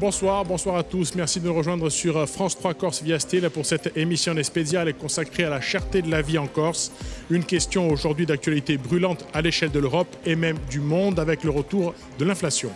Bonsoir, bonsoir à tous. Merci de nous rejoindre sur France 3 Corse via STL pour cette émission spéciale consacrée à la cherté de la vie en Corse. Une question aujourd'hui d'actualité brûlante à l'échelle de l'Europe et même du monde avec le retour de l'inflation.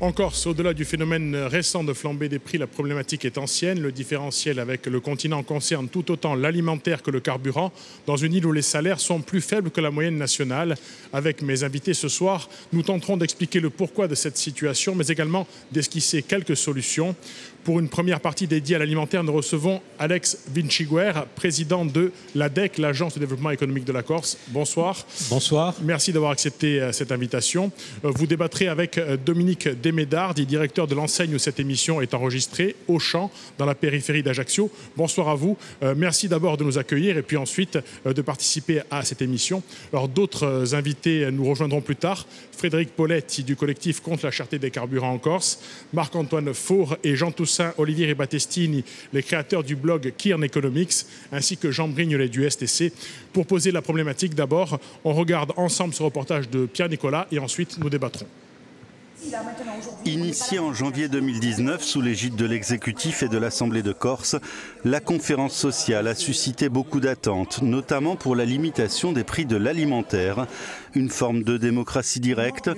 En Corse, au-delà du phénomène récent de flambée des prix, la problématique est ancienne. Le différentiel avec le continent concerne tout autant l'alimentaire que le carburant, dans une île où les salaires sont plus faibles que la moyenne nationale. Avec mes invités ce soir, nous tenterons d'expliquer le pourquoi de cette situation, mais également d'esquisser quelques solutions. Pour une première partie dédiée à l'alimentaire, nous recevons Alex Vinciguer, président de l'ADEC, l'Agence de développement économique de la Corse. Bonsoir. Bonsoir. Merci d'avoir accepté cette invitation. Vous débattrez avec Dominique Demédard, directeur de l'enseigne où cette émission est enregistrée, Auchan, dans la périphérie d'Ajaccio. Bonsoir à vous. Merci d'abord de nous accueillir et puis ensuite de participer à cette émission. Alors d'autres invités nous rejoindront plus tard. Frédéric Paulet du collectif contre la cherté des carburants en Corse, Marc-Antoine Faure et Jean-Toussaint Olivieri et Battestini, les créateurs du blog Kyrn Economics, ainsi que Jean Brignolet du STC. Pour poser la problématique, d'abord, on regarde ensemble ce reportage de Pierre-Nicolas et ensuite nous débattrons. Initiée en janvier 2019 sous l'égide de l'exécutif et de l'Assemblée de Corse, la conférence sociale a suscité beaucoup d'attentes, notamment pour la limitation des prix de l'alimentaire, une forme de démocratie directe,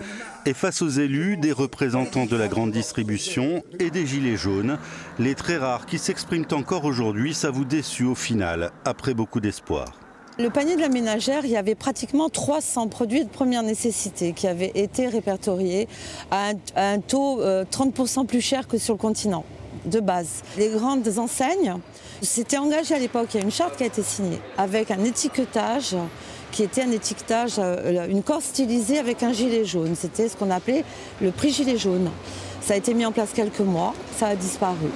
et face aux élus, des représentants de la grande distribution et des gilets jaunes, les très rares qui s'expriment encore aujourd'hui s'avouent déçus au final, après beaucoup d'espoir. Le panier de la ménagère, il y avait pratiquement 300 produits de première nécessité qui avaient été répertoriés à un taux 30% plus cher que sur le continent, de base. Les grandes enseignes s'étaient engagées à l'époque, il y a une charte qui a été signée, avec un étiquetage qui était un étiquetage, une Corse stylisée avec un gilet jaune. C'était ce qu'on appelait le prix gilet jaune. Ça a été mis en place quelques mois, ça a disparu.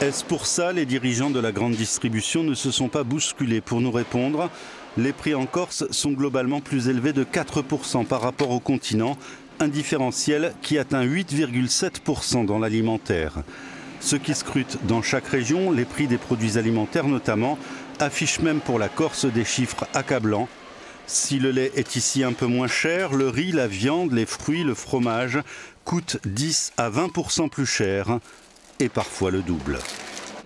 Est-ce pour ça les dirigeants de la grande distribution ne se sont pas bousculés pour nous répondre? Les prix en Corse sont globalement plus élevés de 4% par rapport au continent, un différentiel qui atteint 8,7% dans l'alimentaire. Ceux qui scrutent dans chaque région, les prix des produits alimentaires notamment, affichent même pour la Corse des chiffres accablants. Si le lait est ici un peu moins cher, le riz, la viande, les fruits, le fromage coûtent 10 à 20% plus cher. Et parfois le double.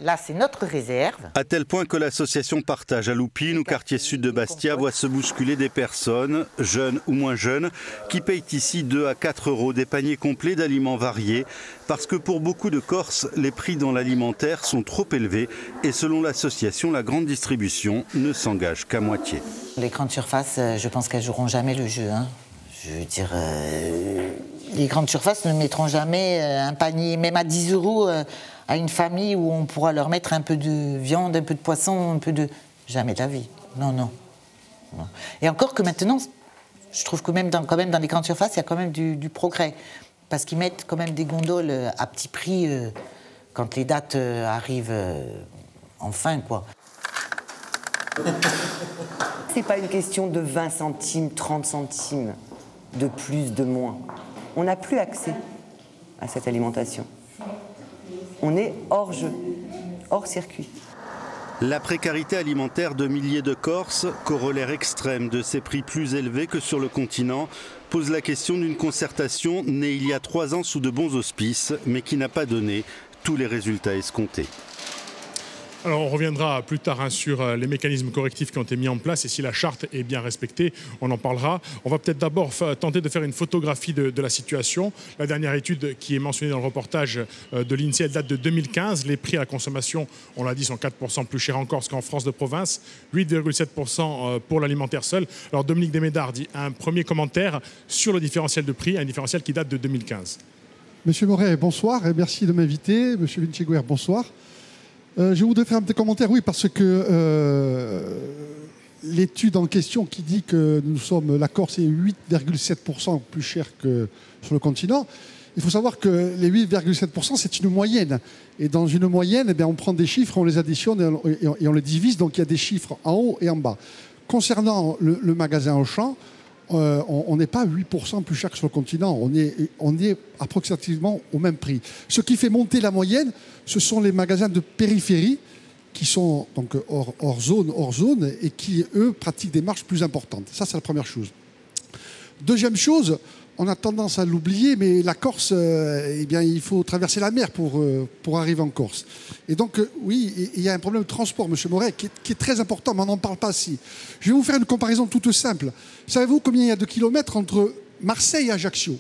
Là, c'est notre réserve. À tel point que l'association Partage à Loupine, au quartier sud de Bastia, voit se bousculer des personnes, jeunes ou moins jeunes, qui payent ici 2 à 4 euros des paniers complets d'aliments variés, parce que pour beaucoup de Corses, les prix dans l'alimentaire sont trop élevés et selon l'association, la grande distribution ne s'engage qu'à moitié. Les grandes surfaces, je pense qu'elles joueront jamais le jeu, hein. Je veux dire, les grandes surfaces ne mettront jamais un panier, même à 10 euros, à une famille où on pourra leur mettre un peu de viande, un peu de poisson, un peu de... Jamais de la vie. Non, non. Non. Et encore que maintenant, je trouve que même dans les grandes surfaces, il y a quand même du progrès. Parce qu'ils mettent quand même des gondoles à petit prix quand les dates arrivent enfin, quoi. C'est pas une question de 20 centimes, 30 centimes. De plus, de moins. On n'a plus accès à cette alimentation. On est hors jeu, hors circuit. La précarité alimentaire de milliers de Corses, corollaire extrême de ces prix plus élevés que sur le continent, pose la question d'une concertation née il y a 3 ans sous de bons auspices, mais qui n'a pas donné tous les résultats escomptés. Alors on reviendra plus tard hein, sur les mécanismes correctifs qui ont été mis en place et si la charte est bien respectée, on en parlera. On va peut-être d'abord tenter de faire une photographie de la situation. La dernière étude qui est mentionnée dans le reportage de l'INSEE, elle date de 2015. Les prix à la consommation, on l'a dit, sont 4% plus chers en Corse qu'en France de province, 8,7% pour l'alimentaire seul. Alors Dominique Demédard dit un premier commentaire sur le différentiel de prix, un différentiel qui date de 2015. Monsieur Moret, bonsoir et merci de m'inviter. Monsieur Vinciguer, bonsoir. Je voudrais faire un petit commentaire, oui, parce que l'étude en question qui dit que nous sommes, la Corse est 8,7% plus cher que sur le continent, il faut savoir que les 8,7% c'est une moyenne. Et dans une moyenne, eh bien, on prend des chiffres, on les additionne et on les divise, donc il y a des chiffres en haut et en bas. Concernant le magasin Auchan, on n'est pas 8% plus cher que sur le continent. On est approximativement au même prix. Ce qui fait monter la moyenne, ce sont les magasins de périphérie qui sont donc hors zone et qui, eux, pratiquent des marges plus importantes. Ça, c'est la première chose. Deuxième chose, on a tendance à l'oublier, mais la Corse, eh bien, il faut traverser la mer pour arriver en Corse. Et donc, oui, il y a un problème de transport, M. Moret, qui est très important, mais on n'en parle pas assez. Je vais vous faire une comparaison toute simple. Savez-vous combien il y a de kilomètres entre Marseille et Ajaccio?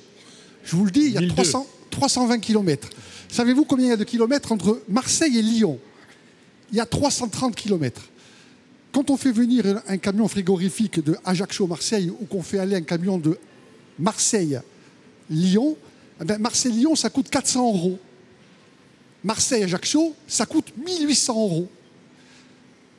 Je vous le dis, il y a 320 kilomètres. Savez-vous combien il y a de kilomètres entre Marseille et Lyon? Il y a 330 kilomètres. Quand on fait venir un camion frigorifique de Ajaccio-Marseille ou qu'on fait aller un camion de Marseille-Lyon, eh bien Marseille-Lyon, ça coûte 400 €. Marseille-Ajaccio, ça coûte 1800 €.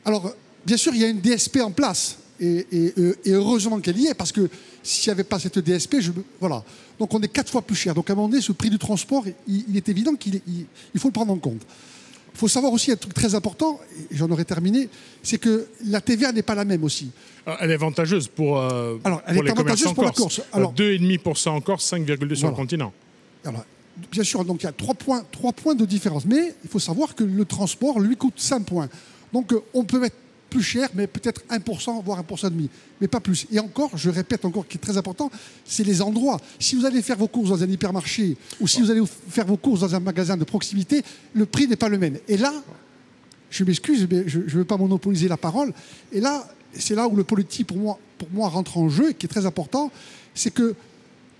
Alors, bien sûr, il y a une DSP en place. Et heureusement qu'elle y est, parce que s'il n'y avait pas cette DSP, voilà. Donc on est 4 fois plus cher. Donc à un moment donné, ce prix du transport, il est évident qu'il faut le prendre en compte. Il faut savoir aussi un truc très important, et j'en aurais terminé, c'est que la TVA n'est pas la même aussi. Elle est avantageuse pour les commerçants en Corse. Alors, 2,5% en Corse, 5,2% voilà. Sur le continent. Alors, bien sûr, donc il y a 3 points de différence. Mais il faut savoir que le transport, lui, coûte 5 points. Donc on peut mettre plus cher, mais peut-être 1%, voire 1,5%, mais pas plus. Et encore, je répète encore, qui est très important, c'est les endroits. Si vous allez faire vos courses dans un hypermarché ou si vous allez faire vos courses dans un magasin de proximité, le prix n'est pas le même. Et là, je m'excuse, mais je ne veux pas monopoliser la parole. Et là, c'est là où le politique, pour moi, rentre en jeu, et qui est très important, c'est que,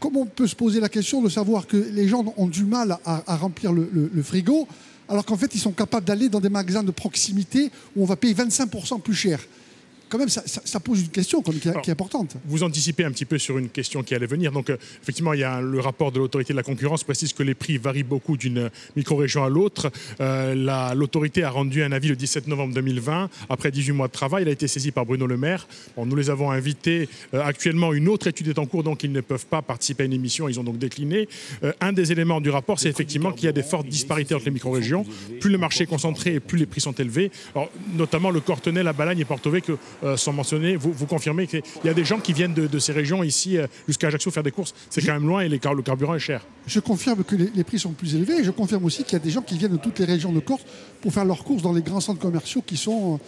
comme on peut se poser la question de savoir que les gens ont du mal à remplir le frigo, alors qu'en fait, ils sont capables d'aller dans des magasins de proximité où on va payer 25% plus cher. Quand même, ça pose une question qui est importante. Vous anticipez un petit peu sur une question qui allait venir. Donc, effectivement, il y a le rapport de l'autorité de la concurrence précise que les prix varient beaucoup d'une micro-région à l'autre. L'autorité a rendu un avis le 17 novembre 2020. Après 18 mois de travail, elle a été saisie par Bruno Le Maire. Bon, nous les avons invités. Actuellement, une autre étude est en cours, donc ils ne peuvent pas participer à une émission. Ils ont donc décliné. Un des éléments du rapport, c'est effectivement qu'il y a des fortes disparités entre les micro-régions. Plus le marché est concentré et plus les prix sont élevés. Alors, notamment le Cortenay, la Balagne et Porto V, sans mentionner, vous confirmez qu'il y a des gens qui viennent de ces régions ici jusqu'à Ajaccio faire des courses. C'est quand même loin et le carburant est cher. Je confirme que les prix sont plus élevés et je confirme aussi qu'il y a des gens qui viennent de toutes les régions de Corse pour faire leurs courses dans les grands centres commerciaux qui sont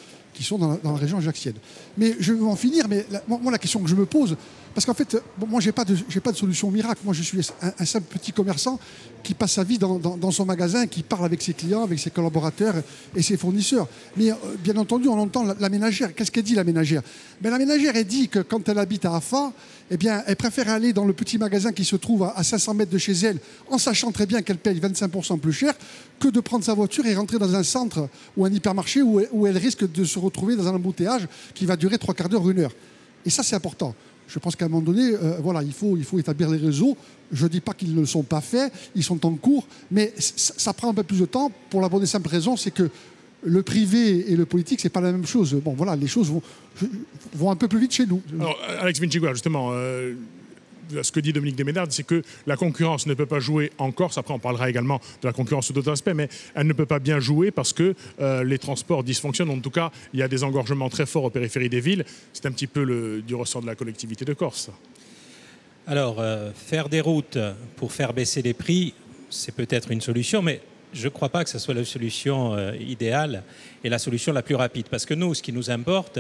dans la région ajaccienne. Mais je veux en finir, mais moi la question que je me pose, parce qu'en fait, moi j'ai pas de solution miracle. Moi je suis un simple petit commerçant qui passe sa vie dans son magasin, qui parle avec ses clients, avec ses collaborateurs et ses fournisseurs. Mais bien entendu, on entend la ménagère. Qu'est-ce qu'elle dit, la ménagère? Ben, la ménagère, elle dit que quand elle habite à AFA, eh bien, elle préfère aller dans le petit magasin qui se trouve à 500 mètres de chez elle, en sachant très bien qu'elle paye 25% plus cher, que de prendre sa voiture et rentrer dans un centre ou un hypermarché où elle risque de se retrouver dans un embouteillage qui va durer 3/4 d'heure, 1 heure. Et ça, c'est important. Je pense qu'à un moment donné, voilà, il faut établir les réseaux. Je ne dis pas qu'ils ne le sont pas faits, ils sont en cours, mais ça prend un peu plus de temps pour la bonne et simple raison, c'est que le privé et le politique, c'est pas la même chose. Bon, voilà, les choses vont un peu plus vite chez nous. Alors, Alex Vinciguer, justement... Ce que dit Dominique Demédard, c'est que la concurrence ne peut pas jouer en Corse. Après, on parlera également de la concurrence sous d'autres aspects, mais elle ne peut pas bien jouer parce que les transports dysfonctionnent. En tout cas, il y a des engorgements très forts aux périphéries des villes. C'est un petit peu du ressort de la collectivité de Corse. Alors, faire des routes pour faire baisser les prix, c'est peut-être une solution, mais je ne crois pas que ce soit la solution idéale et la solution la plus rapide. Parce que nous, ce qui nous importe...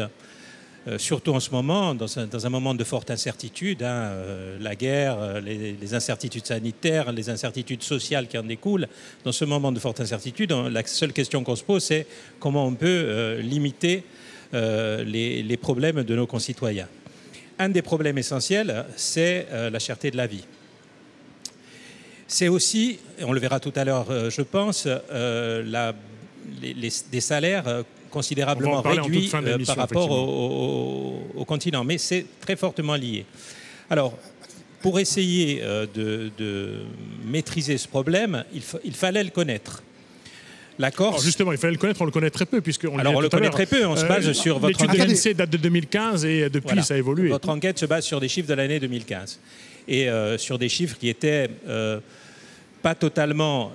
surtout en ce moment, dans un moment de forte incertitude, la guerre, les incertitudes sanitaires, les incertitudes sociales qui en découlent, dans ce moment de forte incertitude, la seule question qu'on se pose, c'est comment on peut limiter les problèmes de nos concitoyens. Un des problèmes essentiels, c'est la cherté de la vie. C'est aussi, on le verra tout à l'heure, je pense, des salaires considérablement réduit par rapport au continent. Mais c'est très fortement lié. Alors, pour essayer de maîtriser ce problème, il fallait le connaître. La Corse... Alors justement, il fallait le connaître, on le connaît très peu. Alors, on le connaît très peu, on se base sur votre enquête. L'étude de l'INSEE date de 2015 et depuis, voilà, ça a évolué. Votre enquête se base sur des chiffres de l'année 2015 et sur des chiffres qui étaient... pas totalement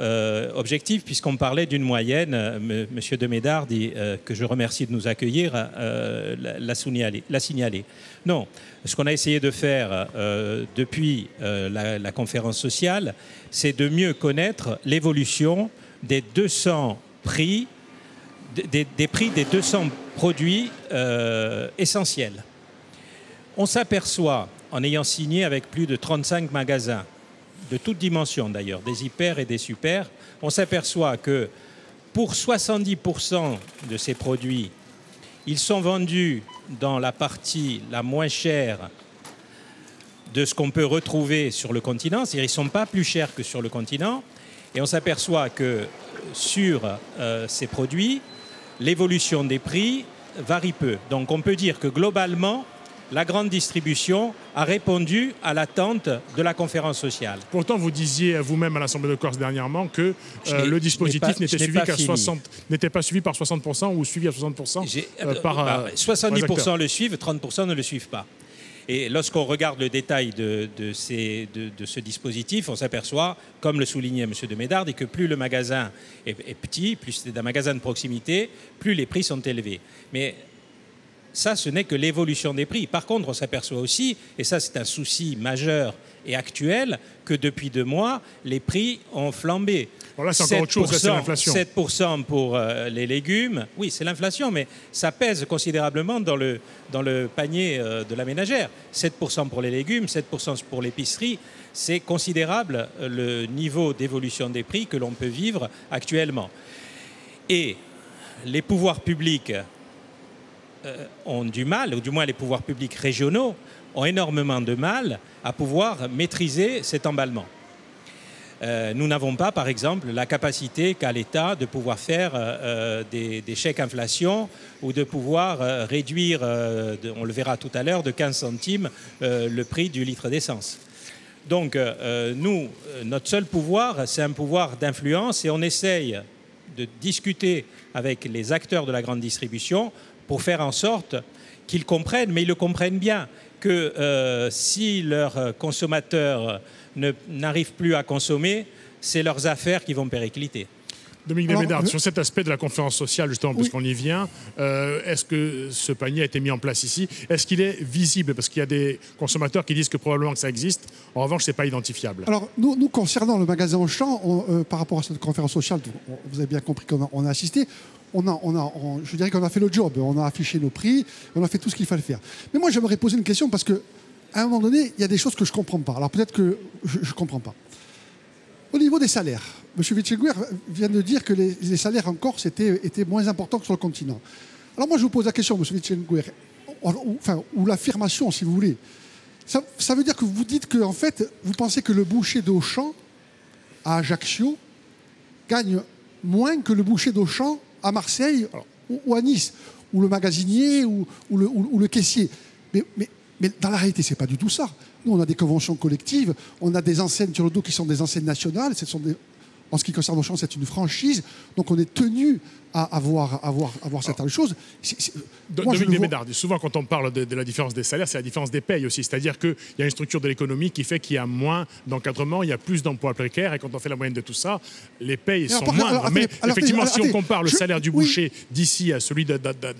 objectif, puisqu'on parlait d'une moyenne. Monsieur Demédard dit, que je remercie de nous accueillir, l'a signalé. Non, ce qu'on a essayé de faire depuis la conférence sociale, c'est de mieux connaître l'évolution des 200 prix, des prix des 200 produits essentiels. On s'aperçoit, en ayant signé avec plus de 35 magasins, de toutes dimensions d'ailleurs, des hyper et des super, on s'aperçoit que pour 70% de ces produits, ils sont vendus dans la partie la moins chère de ce qu'on peut retrouver sur le continent, c'est-à-dire qu'ils ne sont pas plus chers que sur le continent, et on s'aperçoit que sur ces produits, l'évolution des prix varie peu. Donc on peut dire que globalement, la grande distribution a répondu à l'attente de la conférence sociale. Pourtant, vous disiez vous-même à l'Assemblée de Corse dernièrement que le dispositif n'était pas suivi par 60% ou suivi à 60% par 70% le suivent, 30% ne le suivent pas. Et lorsqu'on regarde le détail de ce dispositif, on s'aperçoit, comme le soulignait M. Demédard, que plus le magasin est petit, plus c'est un magasin de proximité, plus les prix sont élevés. Mais ça, ce n'est que l'évolution des prix. Par contre, on s'aperçoit aussi, et ça c'est un souci majeur et actuel, que depuis 2 mois, les prix ont flambé. Bon là, c'est encore autre chose, c'est l'inflation. 7% pour les légumes, oui, c'est l'inflation, mais ça pèse considérablement dans le panier de la ménagère. 7% pour les légumes, 7% pour l'épicerie, c'est considérable le niveau d'évolution des prix que l'on peut vivre actuellement. Et les pouvoirs publics ont du mal, ou du moins les pouvoirs publics régionaux ont énormément de mal à pouvoir maîtriser cet emballement. Nous n'avons pas, par exemple, la capacité qu'a l'État de pouvoir faire des chèques inflation ou de pouvoir réduire, on le verra tout à l'heure, de 15 centimes le prix du litre d'essence. Donc nous, notre seul pouvoir, c'est un pouvoir d'influence et on essaye de discuter avec les acteurs de la grande distribution pour faire en sorte qu'ils comprennent, mais ils le comprennent bien, que si leurs consommateurs n'arrivent plus à consommer, c'est leurs affaires qui vont péricliter. Dominique Demédard, sur cet aspect de la conférence sociale, justement, oui, puisqu'on y vient, est-ce que ce panier a été mis en place ici? Est-ce qu'il est visible? Parce qu'il y a des consommateurs qui disent que probablement que ça existe. En revanche, ce n'est pas identifiable. Alors, nous concernant le magasin Auchan, par rapport à cette conférence sociale, vous avez bien compris qu'on a assisté, je dirais qu'on a fait le job, on a affiché nos prix, on a fait tout ce qu'il fallait faire. Mais moi, j'aimerais poser une question parce qu'à un moment donné, il y a des choses que je ne comprends pas. Alors peut-être que je ne comprends pas. Au niveau des salaires, M. Vinciguer vient de dire que les salaires en Corse étaient moins importants que sur le continent. Alors moi, je vous pose la question, M. Vinciguer, ou l'affirmation, si vous voulez. Ça veut dire que vous dites que, en fait, vous pensez que le boucher d'Auchan à Ajaccio gagne moins que le boucher d'Auchan à Marseille ou à Nice, ou le magasinier ou le caissier. Mais dans la réalité, c'est pas du tout ça. Nous, on a des conventions collectives, on a des enseignes sur le dos qui sont des enseignes nationales. En ce qui concerne Auchan, c'est une franchise. Donc, on est tenu à avoir certaines choses. Dominique Demédard, souvent, quand on parle de la différence des salaires, c'est la différence des payes aussi. C'est-à-dire qu'il y a une structure de l'économie qui fait qu'il y a moins d'encadrement, il y a plus d'emplois précaires. Et quand on fait la moyenne de tout ça, les payes sont moindres. Mais effectivement, si on compare le salaire du boucher d'ici à celui d'un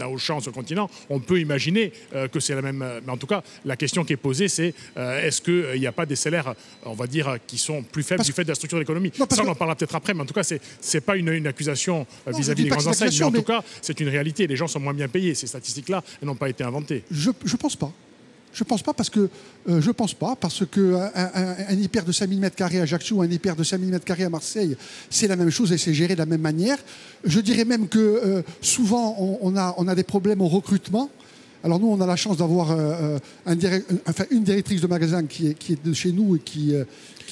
Auchan sur le continent, on peut imaginer que c'est la même. Mais en tout cas, la question qui est posée, c'est est-ce qu'il n'y a pas des salaires, on va dire, qui sont plus faibles du fait de la structure de l'économie? Ça, on en parlera peut-être après. Mais en tout cas, ce n'est pas une accusation vis-à-vis des grandes enseignes, mais en tout cas, c'est une réalité. Les gens sont moins bien payés. Ces statistiques-là n'ont pas été inventées. Je ne pense pas. Je ne pense pas parce que un hyper de 5000 m² à Ajaccio ou un hyper de 5000 m² à Marseille, c'est la même chose et c'est géré de la même manière. Je dirais même que souvent, on a des problèmes au recrutement. Alors nous, on a la chance d'avoir une directrice de magasin qui est de chez nous et qui est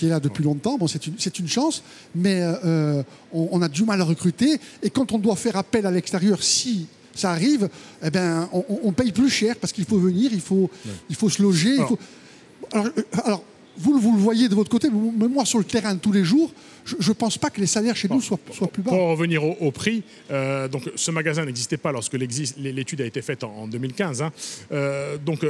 là depuis longtemps. Bon, c'est une chance, mais on a du mal à recruter. Et quand on doit faire appel à l'extérieur, si ça arrive, eh ben, on paye plus cher parce qu'il faut venir, il faut se loger. Alors vous le voyez de votre côté, mais moi, sur le terrain de tous les jours, je ne pense pas que les salaires chez nous soient plus bas. Pour revenir au prix, donc, ce magasin n'existait pas lorsque l'étude a été faite en 2015. Hein, donc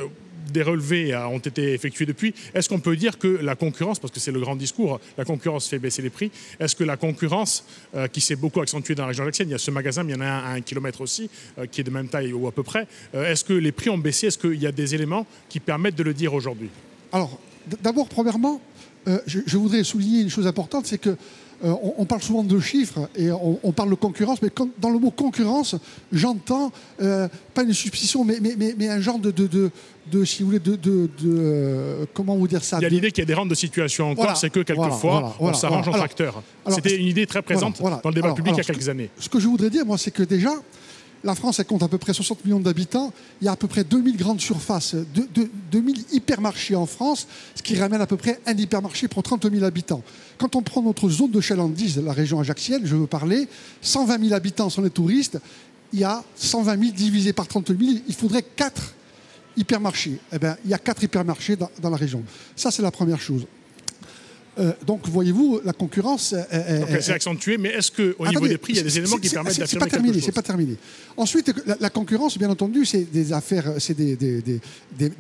des relevés ont été effectués depuis. Est-ce qu'on peut dire que la concurrence, parce que c'est le grand discours, la concurrence fait baisser les prix, est-ce que la concurrence qui s'est beaucoup accentuée dans la région alsacienne, il y a ce magasin, mais il y en a un à 1 km aussi, qui est de même taille ou à peu près, est-ce que les prix ont baissé? Est-ce qu'il y a des éléments qui permettent de le dire aujourd'hui? Alors, d'abord, premièrement, je voudrais souligner une chose importante, c'est que on parle souvent de chiffres et on parle de concurrence, mais dans le mot concurrence, j'entends pas une substitution, mais un genre de si vous voulez, comment vous dire ça? Il y a l'idée qu'il y a des rentes de situation encore, voilà, c'est que quelquefois on s'arrange en facteur. C'était une idée très présente dans le débat public il y a quelques années. Ce que je voudrais dire, moi, c'est que déjà, la France, elle compte à peu près 60 millions d'habitants. Il y a à peu près 2000 grandes surfaces, 2000 hypermarchés en France, ce qui ramène à peu près un hypermarché pour 30 000 habitants. Quand on prend notre zone de chalandise, la région ajaccienne, je veux parler, 120 000 habitants sont les touristes. Il y a 120 000 divisé par 30 000, il faudrait 4 hypermarchés. Eh bien, il y a 4 hypermarchés dans la région. Ça, c'est la première chose. Donc, voyez-vous, la concurrence... c'est accentué, mais est-ce qu'au niveau des prix, il y a des éléments qui permettent d'affirmer quelque chose? C'est pas terminé. Ensuite, la concurrence, bien entendu, c'est des affaires, c'est des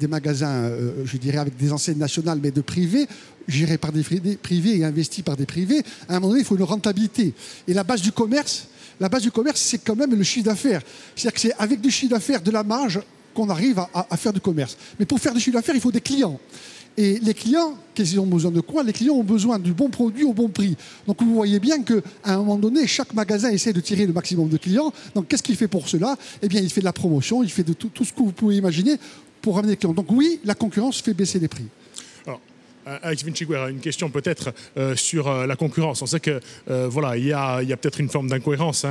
magasins, je dirais, avec des enseignes nationales, mais de privés, gérés par des privés et investis par des privés. À un moment donné, il faut une rentabilité. Et la base du commerce, c'est quand même le chiffre d'affaires. C'est-à-dire que c'est avec du chiffre d'affaires, de la marge, qu'on arrive à faire du commerce. Mais pour faire du chiffre d'affaires, il faut des clients. Et les clients, qu'est-ce qu'ils ont besoin de quoi? Les clients ont besoin du bon produit au bon prix. Donc vous voyez bien qu'à un moment donné, chaque magasin essaie de tirer le maximum de clients. Donc qu'est-ce qu'il fait pour cela? Eh bien, il fait de la promotion, il fait de tout ce que vous pouvez imaginer pour ramener les clients. Donc oui, la concurrence fait baisser les prix. Alors, Alex Vinciguer, une question peut-être sur la concurrence. On sait que voilà, il y a peut-être une forme d'incohérence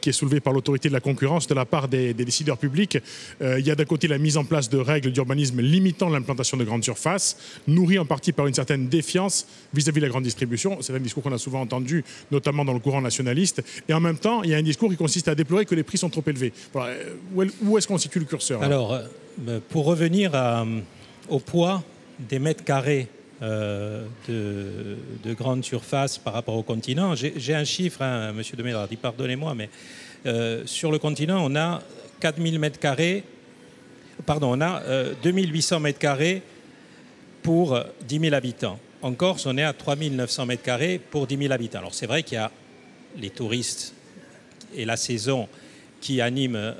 qui est soulevée par l'autorité de la concurrence de la part des décideurs publics. Il y a d'un côté la mise en place de règles d'urbanisme limitant l'implantation de grandes surfaces, nourrie en partie par une certaine défiance vis-à-vis de la grande distribution. C'est un discours qu'on a souvent entendu, notamment dans le courant nationaliste. Et en même temps, il y a un discours qui consiste à déplorer que les prix sont trop élevés. Voilà. Où est-ce qu'on situe le curseur? Alors, pour revenir au poids des mètres carrés de grandes surfaces par rapport au continent. J'ai un chiffre, hein, M. Demédard, pardonnez-moi, mais sur le continent, on a 2800 mètres carrés pour 10 000 habitants. En Corse, on est à 3900 mètres carrés pour 10 000 habitants. Alors c'est vrai qu'il y a les touristes et la saison qui animent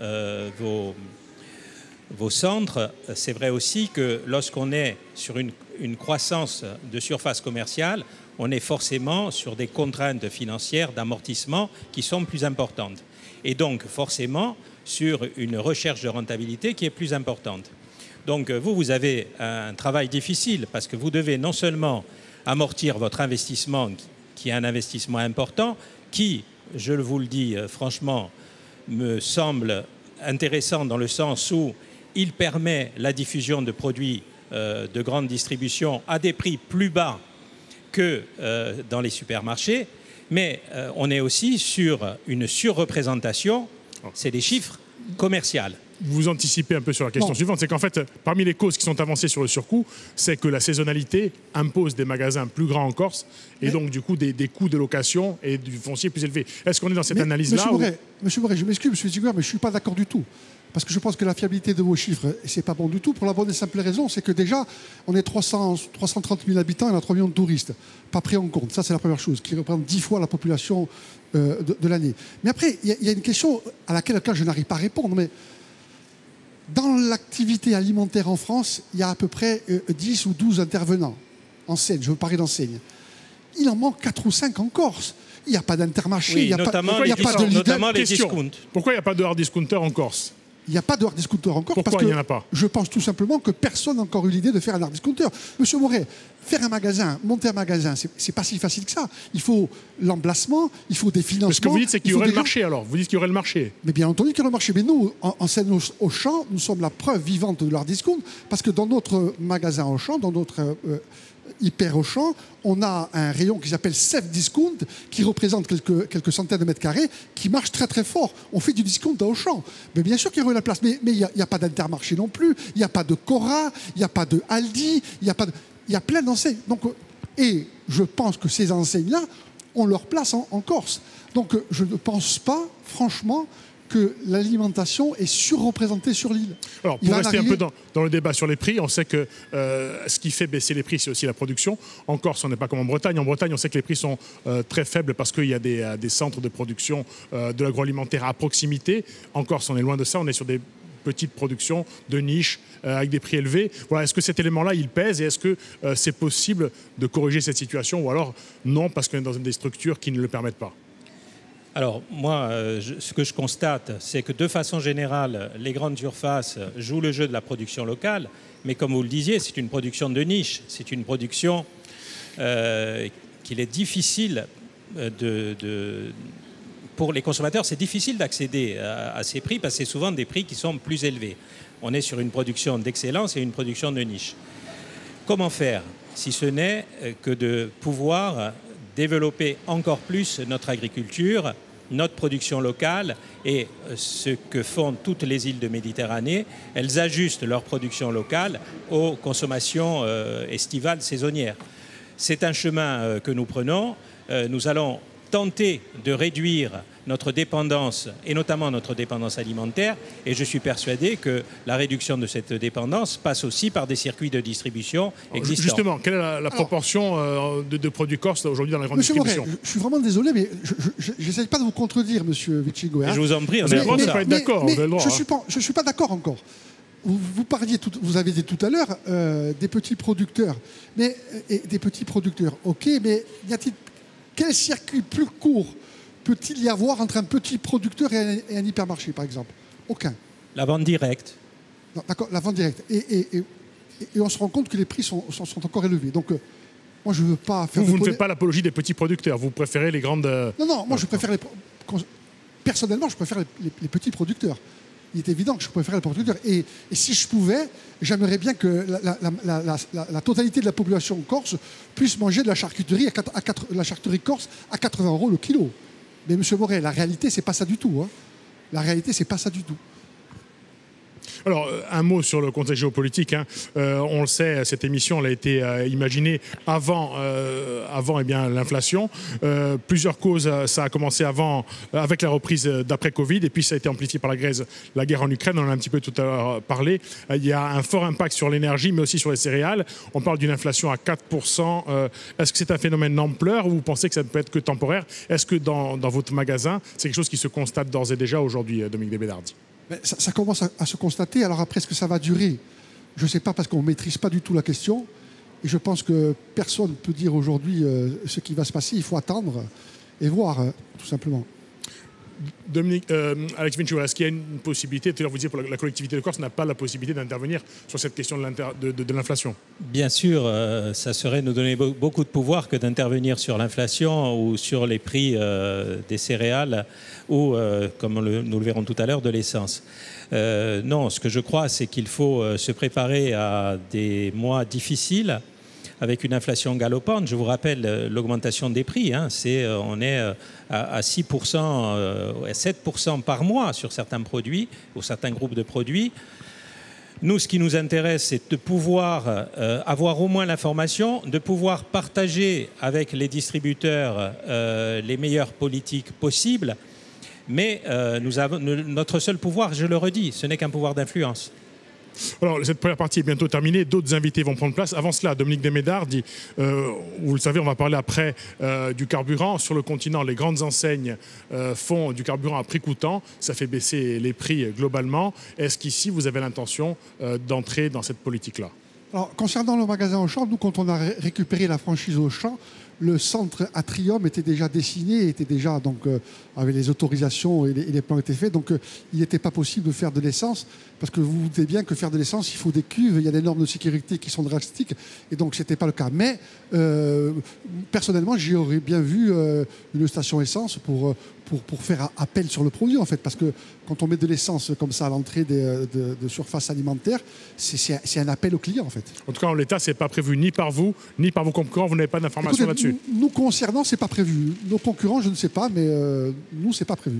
vos centres. C'est vrai aussi que lorsqu'on est sur une croissance de surface commerciale, on est forcément sur des contraintes financières d'amortissement qui sont plus importantes. Et donc forcément sur une recherche de rentabilité qui est plus importante. Donc vous avez un travail difficile parce que vous devez non seulement amortir votre investissement, qui est un investissement important, qui, je vous le dis franchement, me semble intéressant dans le sens où il permet la diffusion de produits de grande distribution à des prix plus bas que dans les supermarchés, mais on est aussi sur une surreprésentation, c'est des chiffres commerciaux. Vous anticipez un peu sur la question suivante, c'est qu'en fait, parmi les causes qui sont avancées sur le surcoût, c'est que la saisonnalité impose des magasins plus grands en Corse et donc du coup des coûts de location et du foncier plus élevés. Est-ce qu'on est dans cette analyse-là? Monsieur Moret, je m'excuse, Monsieur Vinciguer, mais je ne suis pas d'accord du tout. Parce que je pense que la fiabilité de vos chiffres, c'est pas bon du tout, pour la bonne et simple raison, c'est que déjà, on est 330 000 habitants et on a 3 millions de touristes. Pas pris en compte, ça c'est la première chose, qui représente 10 fois la population de l'année. Mais après, il y a une question à laquelle je n'arrive pas à répondre, mais dans l'activité alimentaire en France, il y a à peu près 10 ou 12 intervenants, enseignes, je veux parler d'enseignes. Il en manque 4 ou 5 en Corse. Il n'y a pas d'Intermarché, il n'y a pas de Lidl. Pourquoi il n'y a pas de hard discounter en Corse? Il n'y a pas de hard discounter encore. Pourquoi il n'y en a pas? Je pense tout simplement que personne n'a encore eu l'idée de faire un hard discounter. Monsieur Moret, faire un magasin, monter un magasin, c'est pas si facile que ça. Il faut l'emplacement, il faut des financements. Ce que vous dites, c'est qu'il y aurait le marché alors. Vous dites qu'il y aurait le marché. Mais bien entendu qu'il y aurait le marché. Mais nous, en scène Auchan, nous sommes la preuve vivante de l'hard discount parce que dans notre magasin Auchan, dans notre hyper Auchan, on a un rayon qui s'appelle Safe Discount qui représente quelques centaines de mètres carrés qui marche très très fort. On fait du discount à Auchan. Mais bien sûr qu'il y aurait la place. Mais il n'y a pas d'Intermarché non plus. Il n'y a pas de Cora. Il n'y a pas de Aldi. Il y a plein d'enseignes. Donc, et je pense que ces enseignes-là, on leur place en Corse. Donc je ne pense pas, franchement, que l'alimentation est surreprésentée sur l'île. Alors, pour rester un peu dans le débat sur les prix, on sait que ce qui fait baisser les prix, c'est aussi la production. En Corse, on n'est pas comme en Bretagne. En Bretagne, on sait que les prix sont très faibles parce qu'il y a des centres de production de l'agroalimentaire à proximité. En Corse, on est loin de ça. On est sur des petites productions de niche avec des prix élevés. Voilà, est-ce que cet élément-là, il pèse et est-ce que c'est possible de corriger cette situation ou alors non, parce qu'on est dans des structures qui ne le permettent pas? Alors, moi, ce que je constate, c'est que de façon générale, les grandes surfaces jouent le jeu de la production locale, mais comme vous le disiez, c'est une production de niche, c'est une production qu'il est difficile pour les consommateurs, c'est difficile d'accéder à ces prix, parce que c'est souvent des prix qui sont plus élevés. On est sur une production d'excellence et une production de niche. Comment faire, si ce n'est que de pouvoir développer encore plus notre agriculture, notre production locale et ce que font toutes les îles de Méditerranée. Elles ajustent leur production locale aux consommations estivales saisonnières. C'est un chemin que nous prenons. Nous allons tenter de réduire notre dépendance et notamment notre dépendance alimentaire et je suis persuadé que la réduction de cette dépendance passe aussi par des circuits de distribution existants. Justement, quelle est la proportion de produits corses aujourd'hui dans la grande distribution? Morel, je suis vraiment désolé, mais je n'essaie pas de vous contredire, monsieur Vinciguer. Je vous en prie, on est d'accord. Je ne suis pas d'accord encore. Vous avez dit tout à l'heure des petits producteurs. Mais, des petits producteurs, ok, mais quel circuit plus court peut-il y avoir entre un petit producteur et un hypermarché, par exemple? Aucun. La vente directe. D'accord, la vente directe. Et on se rend compte que les prix sont encore élevés. Donc, moi, je ne veux pas faire... Vous ne faites pas l'apologie des petits producteurs. Vous préférez les grandes... Non, non, moi, je préfère les... Personnellement, je préfère les petits producteurs. Il est évident que je préfère les producteurs. Et si je pouvais, j'aimerais bien que la totalité de la population corse puisse manger de la charcuterie, la charcuterie corse à 80 € le kilo. Mais M. Morel, la réalité, c'est pas ça du tout. Hein. La réalité, c'est pas ça du tout. Alors, un mot sur le contexte géopolitique. Hein. On le sait, cette émission elle a été imaginée avant eh bien, l'inflation. Plusieurs causes, ça a commencé avant, avec la reprise d'après Covid, et puis ça a été amplifié par la guerre en Ukraine, on en a un petit peu tout à l'heure parlé. Il y a un fort impact sur l'énergie, mais aussi sur les céréales. On parle d'une inflation à 4 %. Est-ce que c'est un phénomène d'ampleur ou vous pensez que ça ne peut être que temporaire? Est-ce que dans votre magasin, c'est quelque chose qui se constate d'ores et déjà aujourd'hui, Dominique Demédard? Ça commence à se constater. Alors après, est-ce que ça va durer? Je ne sais pas, parce qu'on ne maîtrise pas du tout la question. Et je pense que personne ne peut dire aujourd'hui ce qui va se passer. Il faut attendre et voir, tout simplement. Dominique, Alex Vinciguer, est-ce qu'il y a une possibilité, tout à l'heure vous disiez pour la collectivité de Corse n'a pas la possibilité d'intervenir sur cette question de l'inflation? Bien sûr, ça serait nous donner beaucoup de pouvoir que d'intervenir sur l'inflation ou sur les prix des céréales ou, comme nous le verrons tout à l'heure, de l'essence. Non, ce que je crois, c'est qu'il faut se préparer à des mois difficiles avec une inflation galopante. Je vous rappelle l'augmentation des prix. Hein, on est à 6 %, à 7 % par mois sur certains produits ou certains groupes de produits. Nous, ce qui nous intéresse, c'est de pouvoir avoir au moins l'information, de pouvoir partager avec les distributeurs les meilleures politiques possibles. Mais notre seul pouvoir, je le redis, ce n'est qu'un pouvoir d'influence. Alors, cette première partie est bientôt terminée. D'autres invités vont prendre place. Avant cela, Dominique Demédard dit, vous le savez, on va parler après du carburant. Sur le continent, les grandes enseignes font du carburant à prix coûtant. Ça fait baisser les prix globalement. Est-ce qu'ici, vous avez l'intention d'entrer dans cette politique-là? Alors, concernant le magasin Auchan, nous, quand on a récupéré la franchise Auchan, le centre Atrium était déjà dessiné, était déjà, donc, avec les autorisations et les plans étaient faits. Donc, il n'était pas possible de faire de l'essence, parce que vous vous doutez bien que faire de l'essence, il faut des cuves, il y a des normes de sécurité qui sont drastiques, et donc ce n'était pas le cas. Mais, personnellement, j'y aurais bien vu une station essence pour faire appel sur le produit, en fait, parce que quand on met de l'essence comme ça à l'entrée de surfaces alimentaires, c'est un appel au client, en fait. En tout cas, en l'état, ce n'est pas prévu ni par vous, ni par vos concurrents, vous n'avez pas d'informations là-dessus. Nous concernant, ce n'est pas prévu. Nos concurrents, je ne sais pas, mais nous, ce n'est pas prévu.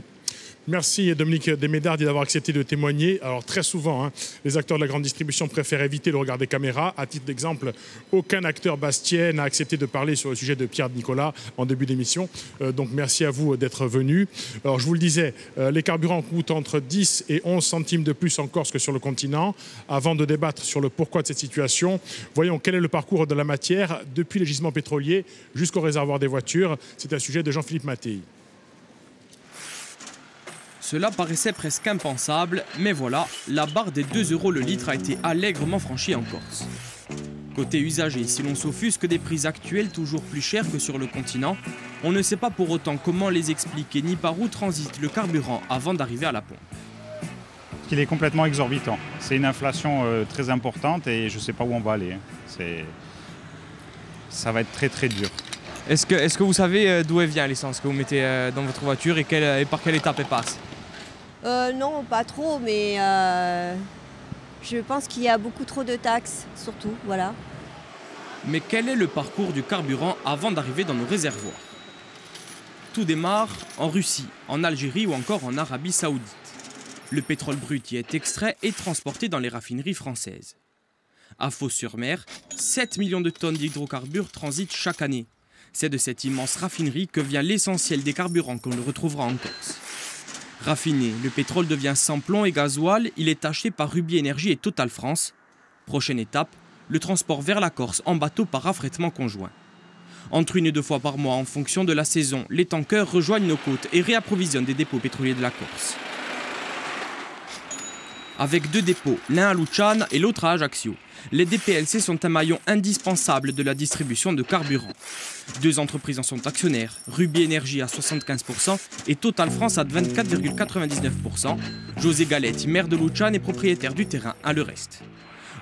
Merci Dominique Demédard d'avoir accepté de témoigner. Alors très souvent, hein, les acteurs de la grande distribution préfèrent éviter le regard des caméras. À titre d'exemple, aucun acteur bastien n'a accepté de parler sur le sujet de Pierre-Nicolas en début d'émission. Donc merci à vous d'être venus. Alors je vous le disais, les carburants coûtent entre 10 et 11 centimes de plus en Corse que sur le continent. Avant de débattre sur le pourquoi de cette situation, voyons quel est le parcours de la matière depuis les gisements pétroliers jusqu'au réservoir des voitures. C'est un sujet de Jean-Philippe Mattei. Cela paraissait presque impensable, mais voilà, la barre des 2 € le litre a été allègrement franchie en Corse. Côté usager, si l'on s'offusque des prix actuels toujours plus chers que sur le continent, on ne sait pas pour autant comment les expliquer ni par où transite le carburant avant d'arriver à la pompe. Il est complètement exorbitant. C'est une inflation très importante et je ne sais pas où on va aller. Ça va être très très dur. Est-ce que vous savez d'où vient l'essence que vous mettez dans votre voiture et par quelle étape elle passe ? Non, pas trop, mais je pense qu'il y a beaucoup trop de taxes, surtout, voilà. Mais quel est le parcours du carburant avant d'arriver dans nos réservoirs ? Tout démarre en Russie, en Algérie ou encore en Arabie Saoudite. Le pétrole brut y est extrait et transporté dans les raffineries françaises. À Fos-sur-Mer, 7 millions de tonnes d'hydrocarbures transitent chaque année. C'est de cette immense raffinerie que vient l'essentiel des carburants qu'on retrouvera en Corse. Raffiné, le pétrole devient sans plomb et gasoil, il est taché par Rubis Énergie et Total France. Prochaine étape, le transport vers la Corse en bateau par affrètement conjoint. Entre 1 et 2 fois par mois en fonction de la saison, les tankers rejoignent nos côtes et réapprovisionnent des dépôts pétroliers de la Corse. Avec 2 dépôts, l'un à Lucciane et l'autre à Ajaccio, les DPLC sont un maillon indispensable de la distribution de carburant. 2 entreprises en sont actionnaires, Rubis Énergie à 75% et Total France à 24,99%. José Galetti, maire de Lucciane et propriétaire du terrain, a le reste.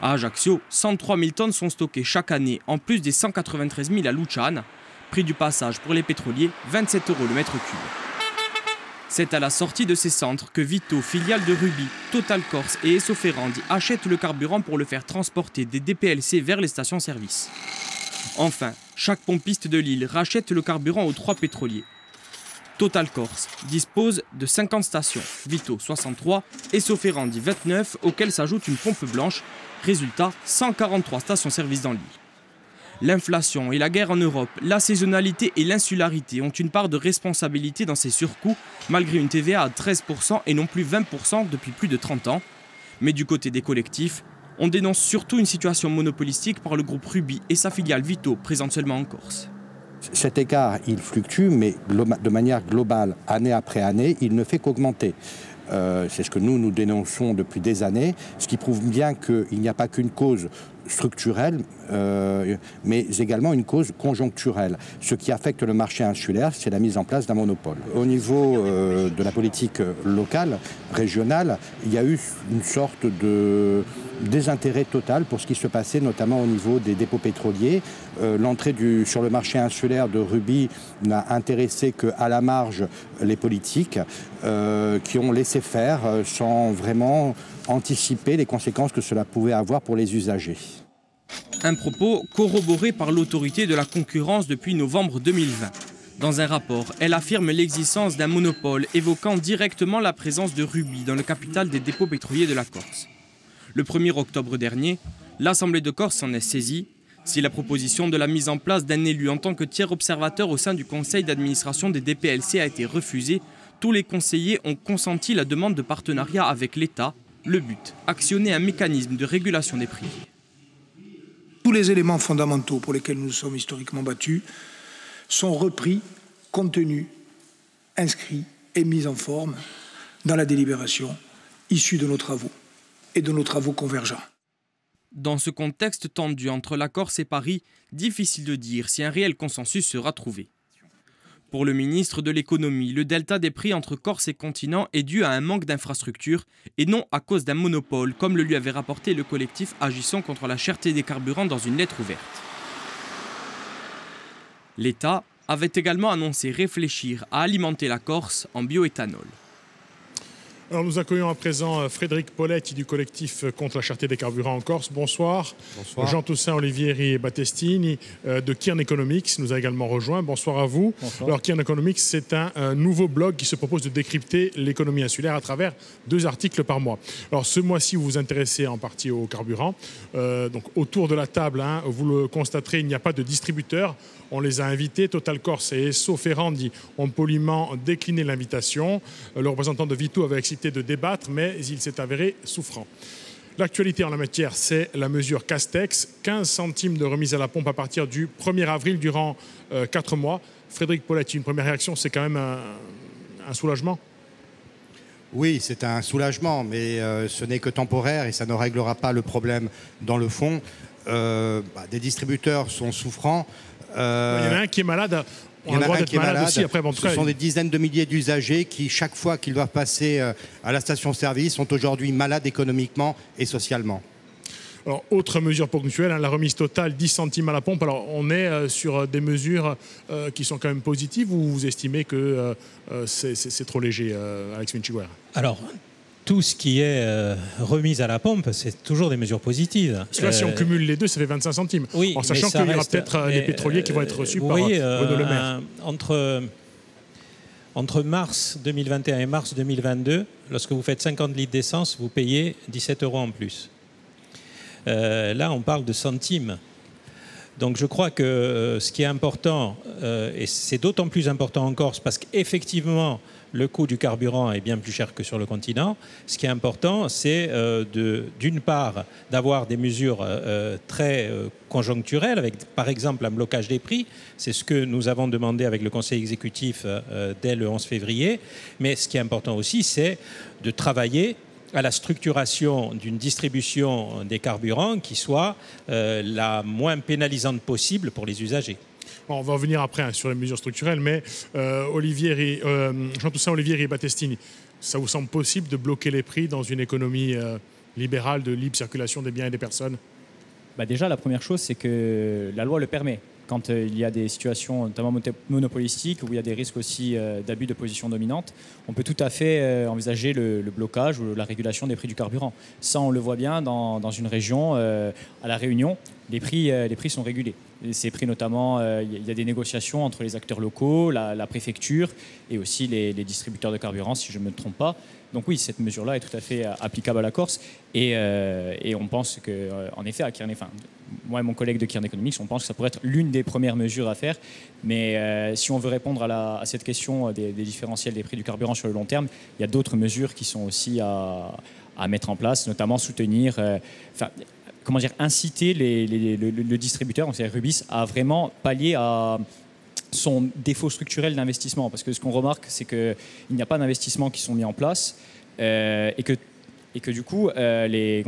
À Ajaccio, 103 000 tonnes sont stockées chaque année, en plus des 193 000 à Lucciane. Prix du passage pour les pétroliers, 27 € le mètre cube. C'est à la sortie de ces centres que Vito, filiale de Rubis, Total Corse et Esso Ferrandi achètent le carburant pour le faire transporter des DPLC vers les stations-service. Enfin, chaque pompiste de l'île rachète le carburant aux 3 pétroliers. Total Corse dispose de 50 stations, Vito 63, Esso Ferrandi 29, auxquelles s'ajoute une pompe blanche. Résultat, 143 stations-service dans l'île. L'inflation et la guerre en Europe, la saisonnalité et l'insularité ont une part de responsabilité dans ces surcoûts, malgré une TVA à 13% et non plus 20% depuis plus de 30 ans. Mais du côté des collectifs, on dénonce surtout une situation monopolistique par le groupe Rubis et sa filiale Vito, présente seulement en Corse. Cet écart, il fluctue, mais de manière globale, année après année, il ne fait qu'augmenter. C'est ce que nous dénonçons depuis des années, ce qui prouve bien qu'il n'y a pas qu'une cause structurelle, mais également une cause conjoncturelle. Ce qui affecte le marché insulaire, c'est la mise en place d'un monopole. Au niveau de la politique locale, régionale, il y a eu une sorte de désintérêt total pour ce qui se passait, notamment au niveau des dépôts pétroliers. L'entrée sur le marché insulaire de Rubis n'a intéressé qu'à la marge les politiques qui ont laissé faire sans vraiment anticiper les conséquences que cela pouvait avoir pour les usagers. Un propos corroboré par l'autorité de la concurrence depuis novembre 2020. Dans un rapport, elle affirme l'existence d'un monopole évoquant directement la présence de Rubis dans le capital des dépôts pétroliers de la Corse. Le 1er octobre dernier, l'Assemblée de Corse s'en est saisie. Si la proposition de la mise en place d'un élu en tant que tiers observateur au sein du conseil d'administration des DPLC a été refusée, tous les conseillers ont consenti la demande de partenariat avec l'État. Le but, actionner un mécanisme de régulation des prix. Tous les éléments fondamentaux pour lesquels nous sommes historiquement battus sont repris, contenus, inscrits et mis en forme dans la délibération issue de nos travaux et de nos travaux convergents. Dans ce contexte tendu entre la Corse et Paris, difficile de dire si un réel consensus sera trouvé. Pour le ministre de l'économie, le delta des prix entre Corse et continent est dû à un manque d'infrastructures et non à cause d'un monopole, comme le lui avait rapporté le collectif agissant contre la cherté des carburants dans une lettre ouverte. L'État avait également annoncé réfléchir à alimenter la Corse en bioéthanol. Alors nous accueillons à présent Frédéric Paulet du collectif contre la cherté des carburants en Corse. Bonsoir. Bonsoir. Jean-Toussaint Olivieri et Battestini de Kyrn Economics nous a également rejoint. Bonsoir à vous. Bonsoir. Alors Kyrn Economics, c'est un nouveau blog qui se propose de décrypter l'économie insulaire à travers 2 articles par mois. Alors ce mois-ci, vous vous intéressez en partie au carburant. Donc autour de la table, hein, vous le constaterez, il n'y a pas de distributeur. On les a invités, Total Corse et Esso Ferrandi ont poliment décliné l'invitation. Le représentant de Vito avait accepté de débattre, mais il s'est avéré souffrant. L'actualité en la matière, c'est la mesure Castex. 15 centimes de remise à la pompe à partir du 1er avril durant 4 mois. Frédéric Paulet, une première réaction, c'est quand même un soulagement? Oui, c'est un soulagement, mais ce n'est que temporaire et ça ne réglera pas le problème dans le fond. Des distributeurs sont souffrants. Il y en a un qui est malade. On a le droit d'être malade aussi. Après, bon, ce sont des dizaines de milliers d'usagers qui, chaque fois qu'ils doivent passer à la station-service, sont aujourd'hui malades économiquement et socialement. Alors, autre mesure ponctuelle, hein, la remise totale 10 centimes à la pompe. Alors, on est sur des mesures qui sont quand même positives, ou vous estimez que c'est trop léger, Alex Vinciguer? Alors, tout ce qui est remise à la pompe, c'est toujours des mesures positives. Parce que là, si on cumule les deux, ça fait 25 centimes. Oui, en sachant qu'il y aura peut-être des pétroliers qui vont être reçus par Bruno Le Maire. Entre mars 2021 et mars 2022, lorsque vous faites 50 litres d'essence, vous payez 17 € en plus. Là, on parle de centimes. Donc je crois que ce qui est important, et c'est d'autant plus important en Corse, parce qu'effectivement, le coût du carburant est bien plus cher que sur le continent. Ce qui est important, c'est d'une part d'avoir des mesures très conjoncturelles, avec par exemple un blocage des prix. C'est ce que nous avons demandé avec le Conseil exécutif dès le 11 février. Mais ce qui est important aussi, c'est de travailler à la structuration d'une distribution des carburants qui soit la moins pénalisante possible pour les usagers. Bon, on va revenir après hein, sur les mesures structurelles, mais Jean-Toussaint Olivieri et Battestini, ça vous semble possible de bloquer les prix dans une économie libérale de libre circulation des biens et des personnes? Déjà, la première chose, c'est que la loi le permet. Quand il y a des situations notamment monopolistiques où il y a des risques aussi d'abus de position dominante, on peut tout à fait envisager le blocage ou la régulation des prix du carburant. Ça, on le voit bien dans une région, à La Réunion, les prix sont régulés. Et ces prix notamment, il y a des négociations entre les acteurs locaux, la préfecture et aussi les distributeurs de carburant, si je ne me trompe pas. Donc oui, cette mesure-là est tout à fait applicable à la Corse et on pense qu'en effet, à Kyrn, enfin, moi et mon collègue de Kyrn Economics, on pense que ça pourrait être l'une des premières mesures à faire. Mais si on veut répondre à cette question des différentiels des prix du carburant sur le long terme, il y a d'autres mesures qui sont aussi à mettre en place, notamment soutenir, comment dire, inciter le distributeur, c'est-à-dire Rubis, à vraiment pallier à son défaut structurel d'investissement. Parce que ce qu'on remarque, c'est qu'il n'y a pas d'investissements qui sont mis en place et que du coup, les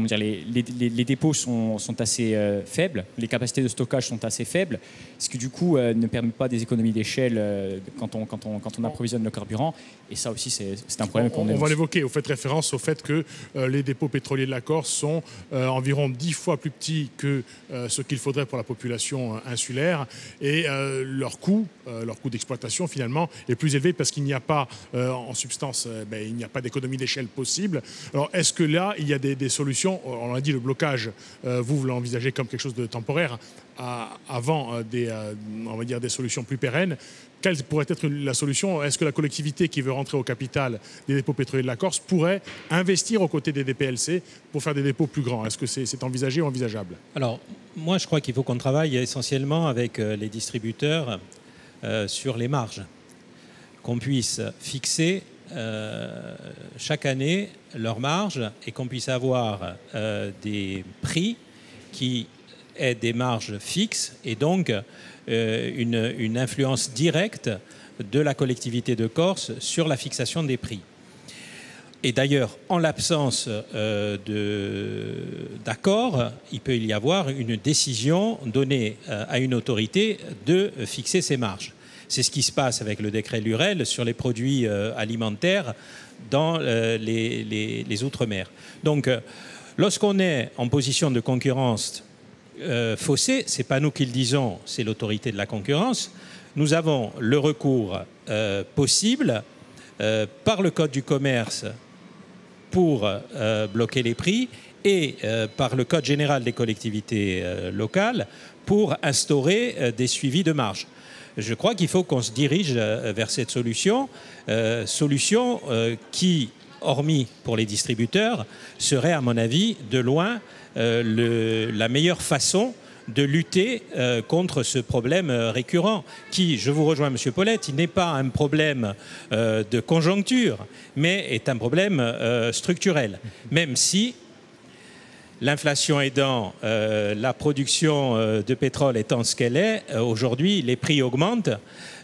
dépôts sont assez faibles, les capacités de stockage sont assez faibles, ce qui du coup ne permet pas des économies d'échelle quand on approvisionne le carburant. Et ça aussi, c'est un problème qu'on a. On va l'évoquer. Vous faites référence au fait que les dépôts pétroliers de la Corse sont environ 10 fois plus petits que ce qu'il faudrait pour la population insulaire. Et leur coût d'exploitation, finalement, est plus élevé parce qu'il n'y a pas, en substance, il n'y a pas d'économie d'échelle possible. Alors, est-ce que là, il y a des solutions? On l'a dit, le blocage, vous l'envisagez comme quelque chose de temporaire avant des solutions plus pérennes. Quelle pourrait être la solution? Est-ce que la collectivité qui veut rentrer au capital des dépôts pétroliers de la Corse pourrait investir aux côtés des DPLC pour faire des dépôts plus grands? Est-ce que c'est envisagé ou envisageable? Alors, moi, je crois qu'il faut qu'on travaille essentiellement avec les distributeurs sur les marges, qu'on puisse fixer chaque année leurs marges et qu'on puisse avoir des prix qui aient des marges fixes et donc une influence directe de la collectivité de Corse sur la fixation des prix. Et d'ailleurs, en l'absence d'accord, il peut y avoir une décision donnée à une autorité de fixer ses marges. C'est ce qui se passe avec le décret Lurel sur les produits alimentaires dans les Outre-mer. Donc, lorsqu'on est en position de concurrence faussée, ce n'est pas nous qui le disons, c'est l'autorité de la concurrence, nous avons le recours possible par le Code du commerce pour bloquer les prix et par le Code général des collectivités locales pour instaurer des suivis de marge. Je crois qu'il faut qu'on se dirige vers cette solution, qui, hormis pour les distributeurs, serait à mon avis de loin la meilleure façon de lutter contre ce problème récurrent qui, je vous rejoins Monsieur Paulet, il n'est pas un problème de conjoncture, mais est un problème structurel, même si l'inflation aidant, la production de pétrole étant ce qu'elle est, aujourd'hui les prix augmentent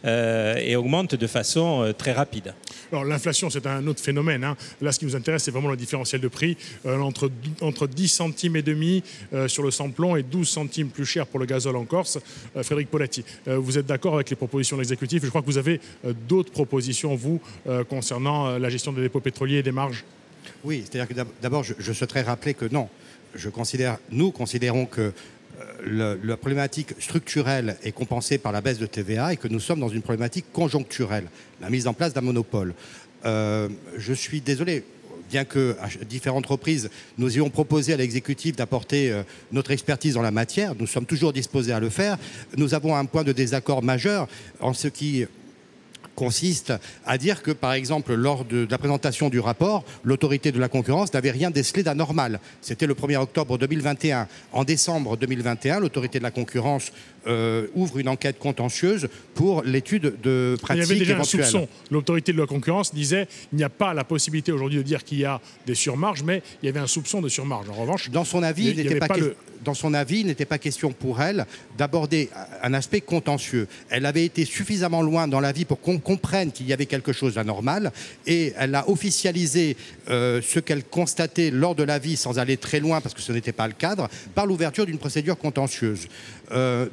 et augmentent de façon très rapide. Alors l'inflation c'est un autre phénomène, hein. Là ce qui nous intéresse c'est vraiment le différentiel de prix entre 10 centimes et demi sur le samplon et 12 centimes plus cher pour le gazole en Corse. Frédéric Paulet, vous êtes d'accord avec les propositions de l'exécutif? Je crois que vous avez d'autres propositions vous concernant la gestion des dépôts pétroliers et des marges. Oui, c'est-à-dire que d'abord je souhaiterais rappeler que non. Nous considérons que la problématique structurelle est compensée par la baisse de TVA et que nous sommes dans une problématique conjoncturelle, la mise en place d'un monopole. Je suis désolé, bien que à différentes reprises, nous ayons proposé à l'exécutif d'apporter notre expertise en la matière, nous sommes toujours disposés à le faire, nous avons un point de désaccord majeur en ce qui consiste à dire que, par exemple, lors de la présentation du rapport, l'autorité de la concurrence n'avait rien décelé d'anormal. C'était le 1er octobre 2021. En décembre 2021, l'autorité de la concurrence ouvre une enquête contentieuse pour l'étude de pratiques éventuelles. Il y avait déjà un soupçon. L'autorité de la concurrence disait il n'y a pas la possibilité aujourd'hui de dire qu'il y a des surmarges, mais il y avait un soupçon de surmarge. En revanche, dans son avis, il n'était pas question pour elle d'aborder un aspect contentieux. Elle avait été suffisamment loin dans l'avis pour qu'on comprenne qu'il y avait quelque chose d'anormal et elle a officialisé ce qu'elle constatait lors de l'avis sans aller très loin parce que ce n'était pas le cadre, par l'ouverture d'une procédure contentieuse.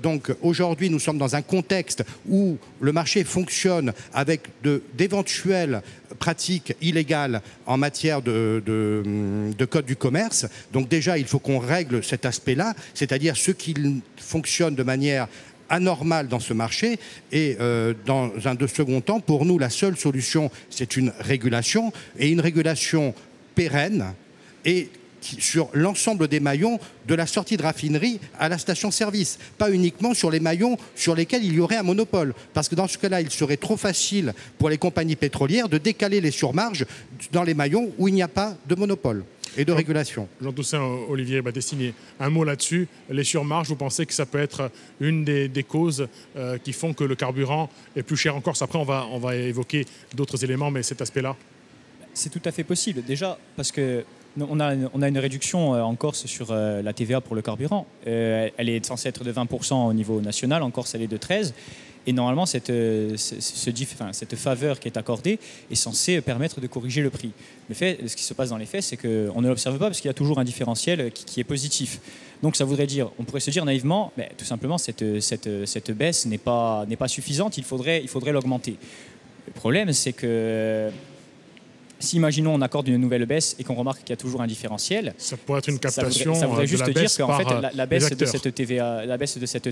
Donc aujourd'hui, nous sommes dans un contexte où le marché fonctionne avec d'éventuelles pratiques illégales en matière de code du commerce. Donc déjà, il faut qu'on règle cet aspect-là, c'est-à-dire ce qui fonctionne de manière anormal dans ce marché et dans un second temps, pour nous, la seule solution, c'est une régulation et une régulation pérenne et sur l'ensemble des maillons de la sortie de raffinerie à la station-service, pas uniquement sur les maillons sur lesquels il y aurait un monopole. Parce que dans ce cas-là, il serait trop facile pour les compagnies pétrolières de décaler les surmarges dans les maillons où il n'y a pas de monopole et de régulation. Jean-Toussaint Olivieri, Battestini, un mot là-dessus. Les surmarges, vous pensez que ça peut être une des causes qui font que le carburant est plus cher en Corse? Après, on va évoquer d'autres éléments, mais cet aspect-là. C'est tout à fait possible. Déjà, parce que on a une réduction en Corse sur la TVA pour le carburant. Elle est censée être de 20% au niveau national. En Corse, elle est de 13%. Et normalement, cette faveur qui est accordée est censée permettre de corriger le prix. Le fait, ce qui se passe dans les faits, c'est qu'on ne l'observe pas parce qu'il y a toujours un différentiel qui est positif. Donc ça voudrait dire, on pourrait se dire naïvement, mais tout simplement, cette baisse n'est pas suffisante, il faudrait l'augmenter. Le problème, c'est que si, imaginons, on accorde une nouvelle baisse et qu'on remarque qu'il y a toujours un différentiel, ça pourrait être une captation. Ça voudrait juste dire qu'en fait, la baisse de cette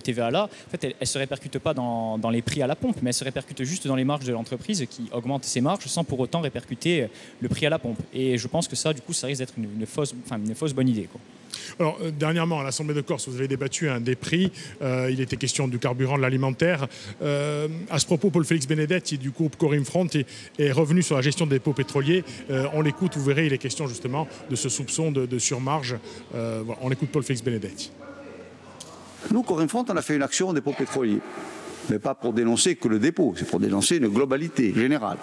TVA-là, en fait, elle ne se répercute pas dans les prix à la pompe, mais elle se répercute juste dans les marges de l'entreprise qui augmente ses marges sans pour autant répercuter le prix à la pompe. Et je pense que ça, du coup, ça risque d'être une fausse bonne idée, quoi. Alors, dernièrement, à l'Assemblée de Corse, vous avez débattu des prix. Il était question du carburant, de l'alimentaire. À ce propos, Paul-Félix Benedetti, du groupe Core in Fronte, est revenu sur la gestion des dépôts pétroliers. On l'écoute, vous verrez, il est question justement de ce soupçon de surmarge. Voilà, on écoute Paul-Félix Benedetti. Nous, Core in Fronte, on a fait une action des dépôts pétroliers. Mais pas pour dénoncer que le dépôt, c'est pour dénoncer une globalité générale.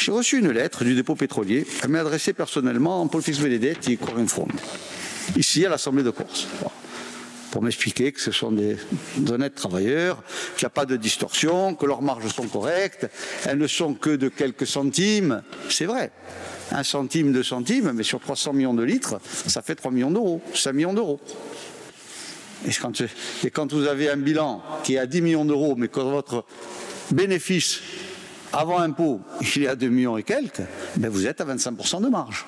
J'ai reçu une lettre du dépôt pétrolier. Elle m'est adressée personnellement à Paul-Félix Benedetti et Core in Fronte, ici à l'Assemblée de Corse, pour m'expliquer que ce sont des honnêtes travailleurs, qu'il n'y a pas de distorsion, que leurs marges sont correctes, elles ne sont que de quelques centimes, c'est vrai, 1 centime, 2 centimes, mais sur 300 millions de litres, ça fait 3 millions d'euros, 5 millions d'euros. Et quand vous avez un bilan qui est à 10 millions d'euros, mais que votre bénéfice avant impôt, il est à 2 millions et quelques, ben vous êtes à 25% de marge.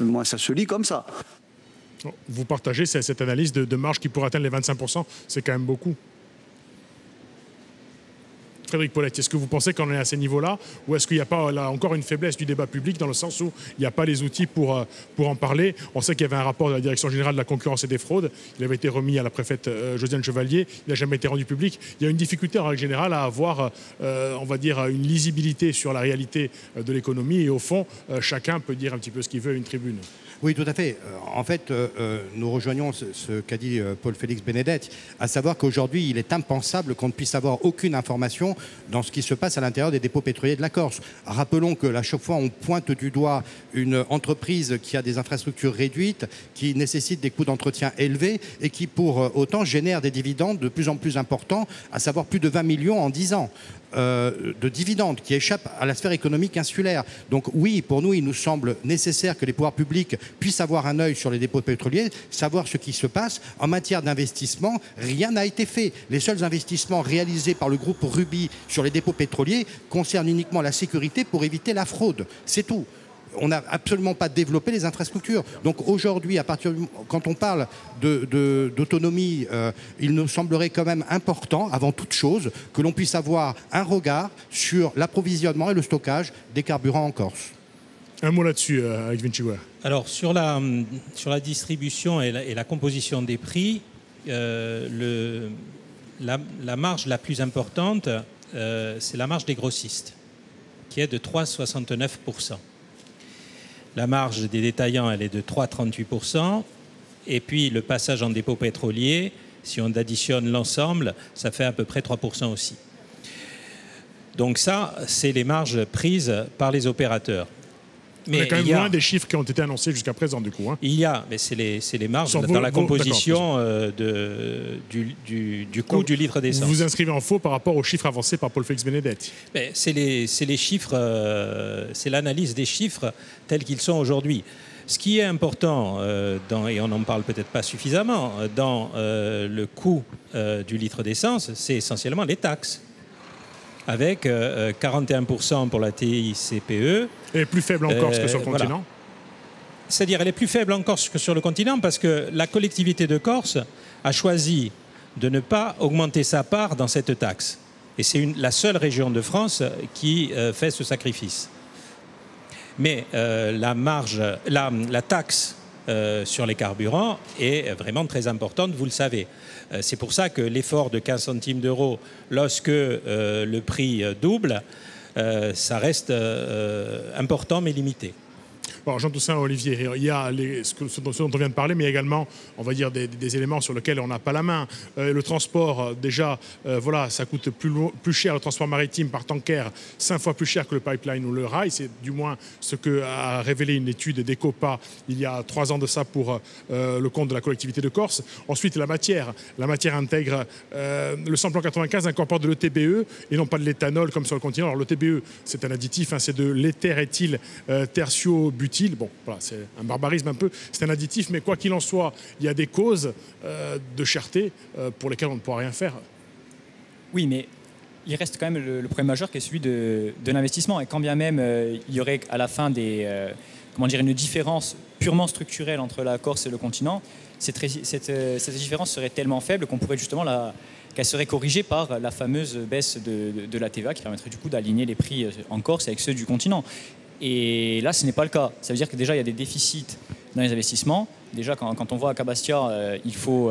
Moi, ça se lit comme ça. Vous partagez cette analyse de marge qui pourrait atteindre les 25%, c'est quand même beaucoup. Frédéric Paulet, est-ce que vous pensez qu'on est à ces niveaux-là, ou est-ce qu'il n'y a pas là encore une faiblesse du débat public dans le sens où il n'y a pas les outils pour en parler? On sait qu'il y avait un rapport de la Direction générale de la concurrence et des fraudes, il avait été remis à la préfète Josiane Chevalier, il n'a jamais été rendu public. Il y a une difficulté en règle générale à avoir, on va dire, une lisibilité sur la réalité de l'économie, et au fond, chacun peut dire un petit peu ce qu'il veut à une tribune. Oui, tout à fait. En fait, nous rejoignons ce qu'a dit Paul-Félix Benedetti, à savoir qu'aujourd'hui, il est impensable qu'on ne puisse avoir aucune information dans ce qui se passe à l'intérieur des dépôts pétroliers de la Corse. Rappelons que à chaque fois, on pointe du doigt une entreprise qui a des infrastructures réduites, qui nécessite des coûts d'entretien élevés et qui, pour autant, génère des dividendes de plus en plus importants, à savoir plus de 20 millions en 10 ans. De dividendes qui échappent à la sphère économique insulaire. Donc oui, pour nous, il nous semble nécessaire que les pouvoirs publics puissent avoir un œil sur les dépôts pétroliers, savoir ce qui se passe. En matière d'investissement, rien n'a été fait. Les seuls investissements réalisés par le groupe Rubis sur les dépôts pétroliers concernent uniquement la sécurité pour éviter la fraude. C'est tout. On n'a absolument pas développé les infrastructures. Donc aujourd'hui, quand on parle d'autonomie, il nous semblerait quand même important, avant toute chose, que l'on puisse avoir un regard sur l'approvisionnement et le stockage des carburants en Corse. Un mot là-dessus, Alex Vinciguer. Alors, sur la distribution et la composition des prix, la marge la plus importante, c'est la marge des grossistes, qui est de 3,69%. La marge des détaillants, elle est de 3,38%. Et puis, le passage en dépôt pétrolier, si on additionne l'ensemble, ça fait à peu près 3% aussi. Donc ça, c'est les marges prises par les opérateurs. Mais on est quand même loin des chiffres qui ont été annoncés jusqu'à présent, du coup. Hein. Il y a, mais c'est les marges dans la composition du coût du litre d'essence. Vous vous inscrivez en faux par rapport aux chiffres avancés par Paul-Félix Benedetti. C'est les chiffres, c'est l'analyse des chiffres tels qu'ils sont aujourd'hui. Ce qui est important, et on n'en parle peut-être pas suffisamment, dans le coût du litre d'essence, c'est essentiellement les taxes. Avec 41% pour la TICPE. Elle est plus faible en Corse que sur le continent, voilà. C'est-à-dire, elle est plus faible en Corse que sur le continent parce que la collectivité de Corse a choisi de ne pas augmenter sa part dans cette taxe. Et c'est la seule région de France qui fait ce sacrifice. Mais la taxe sur les carburants est vraiment très importante, vous le savez. C'est pour ça que l'effort de 15 centimes d'euros, lorsque le prix double, ça reste important mais limité. Bon, Jean-Toussaint Olivieri, il y a ce dont on vient de parler, mais il y a également, on va dire, des éléments sur lesquels on n'a pas la main. Le transport, déjà, voilà, ça coûte plus cher, le transport maritime par tanker, 5 fois plus cher que le pipeline ou le rail. C'est du moins ce qu'a révélé une étude d'Ecopa il y a 3 ans de ça pour le compte de la collectivité de Corse. Ensuite, la matière. La matière intègre le samplon 95, incorpore de l'ETBE et non pas de l'éthanol comme sur le continent. Alors l'ETBE, c'est un additif, hein, c'est de l'éther-éthyl tertiobutyle. Bon, voilà, c'est un barbarisme un peu, c'est un additif, mais quoi qu'il en soit, il y a des causes de cherté pour lesquelles on ne pourra rien faire. Oui, mais il reste quand même le problème majeur qui est celui de l'investissement. Et quand bien même il y aurait à la fin comment dire, une différence purement structurelle entre la Corse et le continent, cette différence serait tellement faible qu'on pourrait justement qu'elle serait corrigée par la fameuse baisse de la TVA qui permettrait du coup d'aligner les prix en Corse avec ceux du continent. Et là, ce n'est pas le cas. Ça veut dire que déjà, il y a des déficits dans les investissements. Déjà, quand on voit à Cabastia, il faut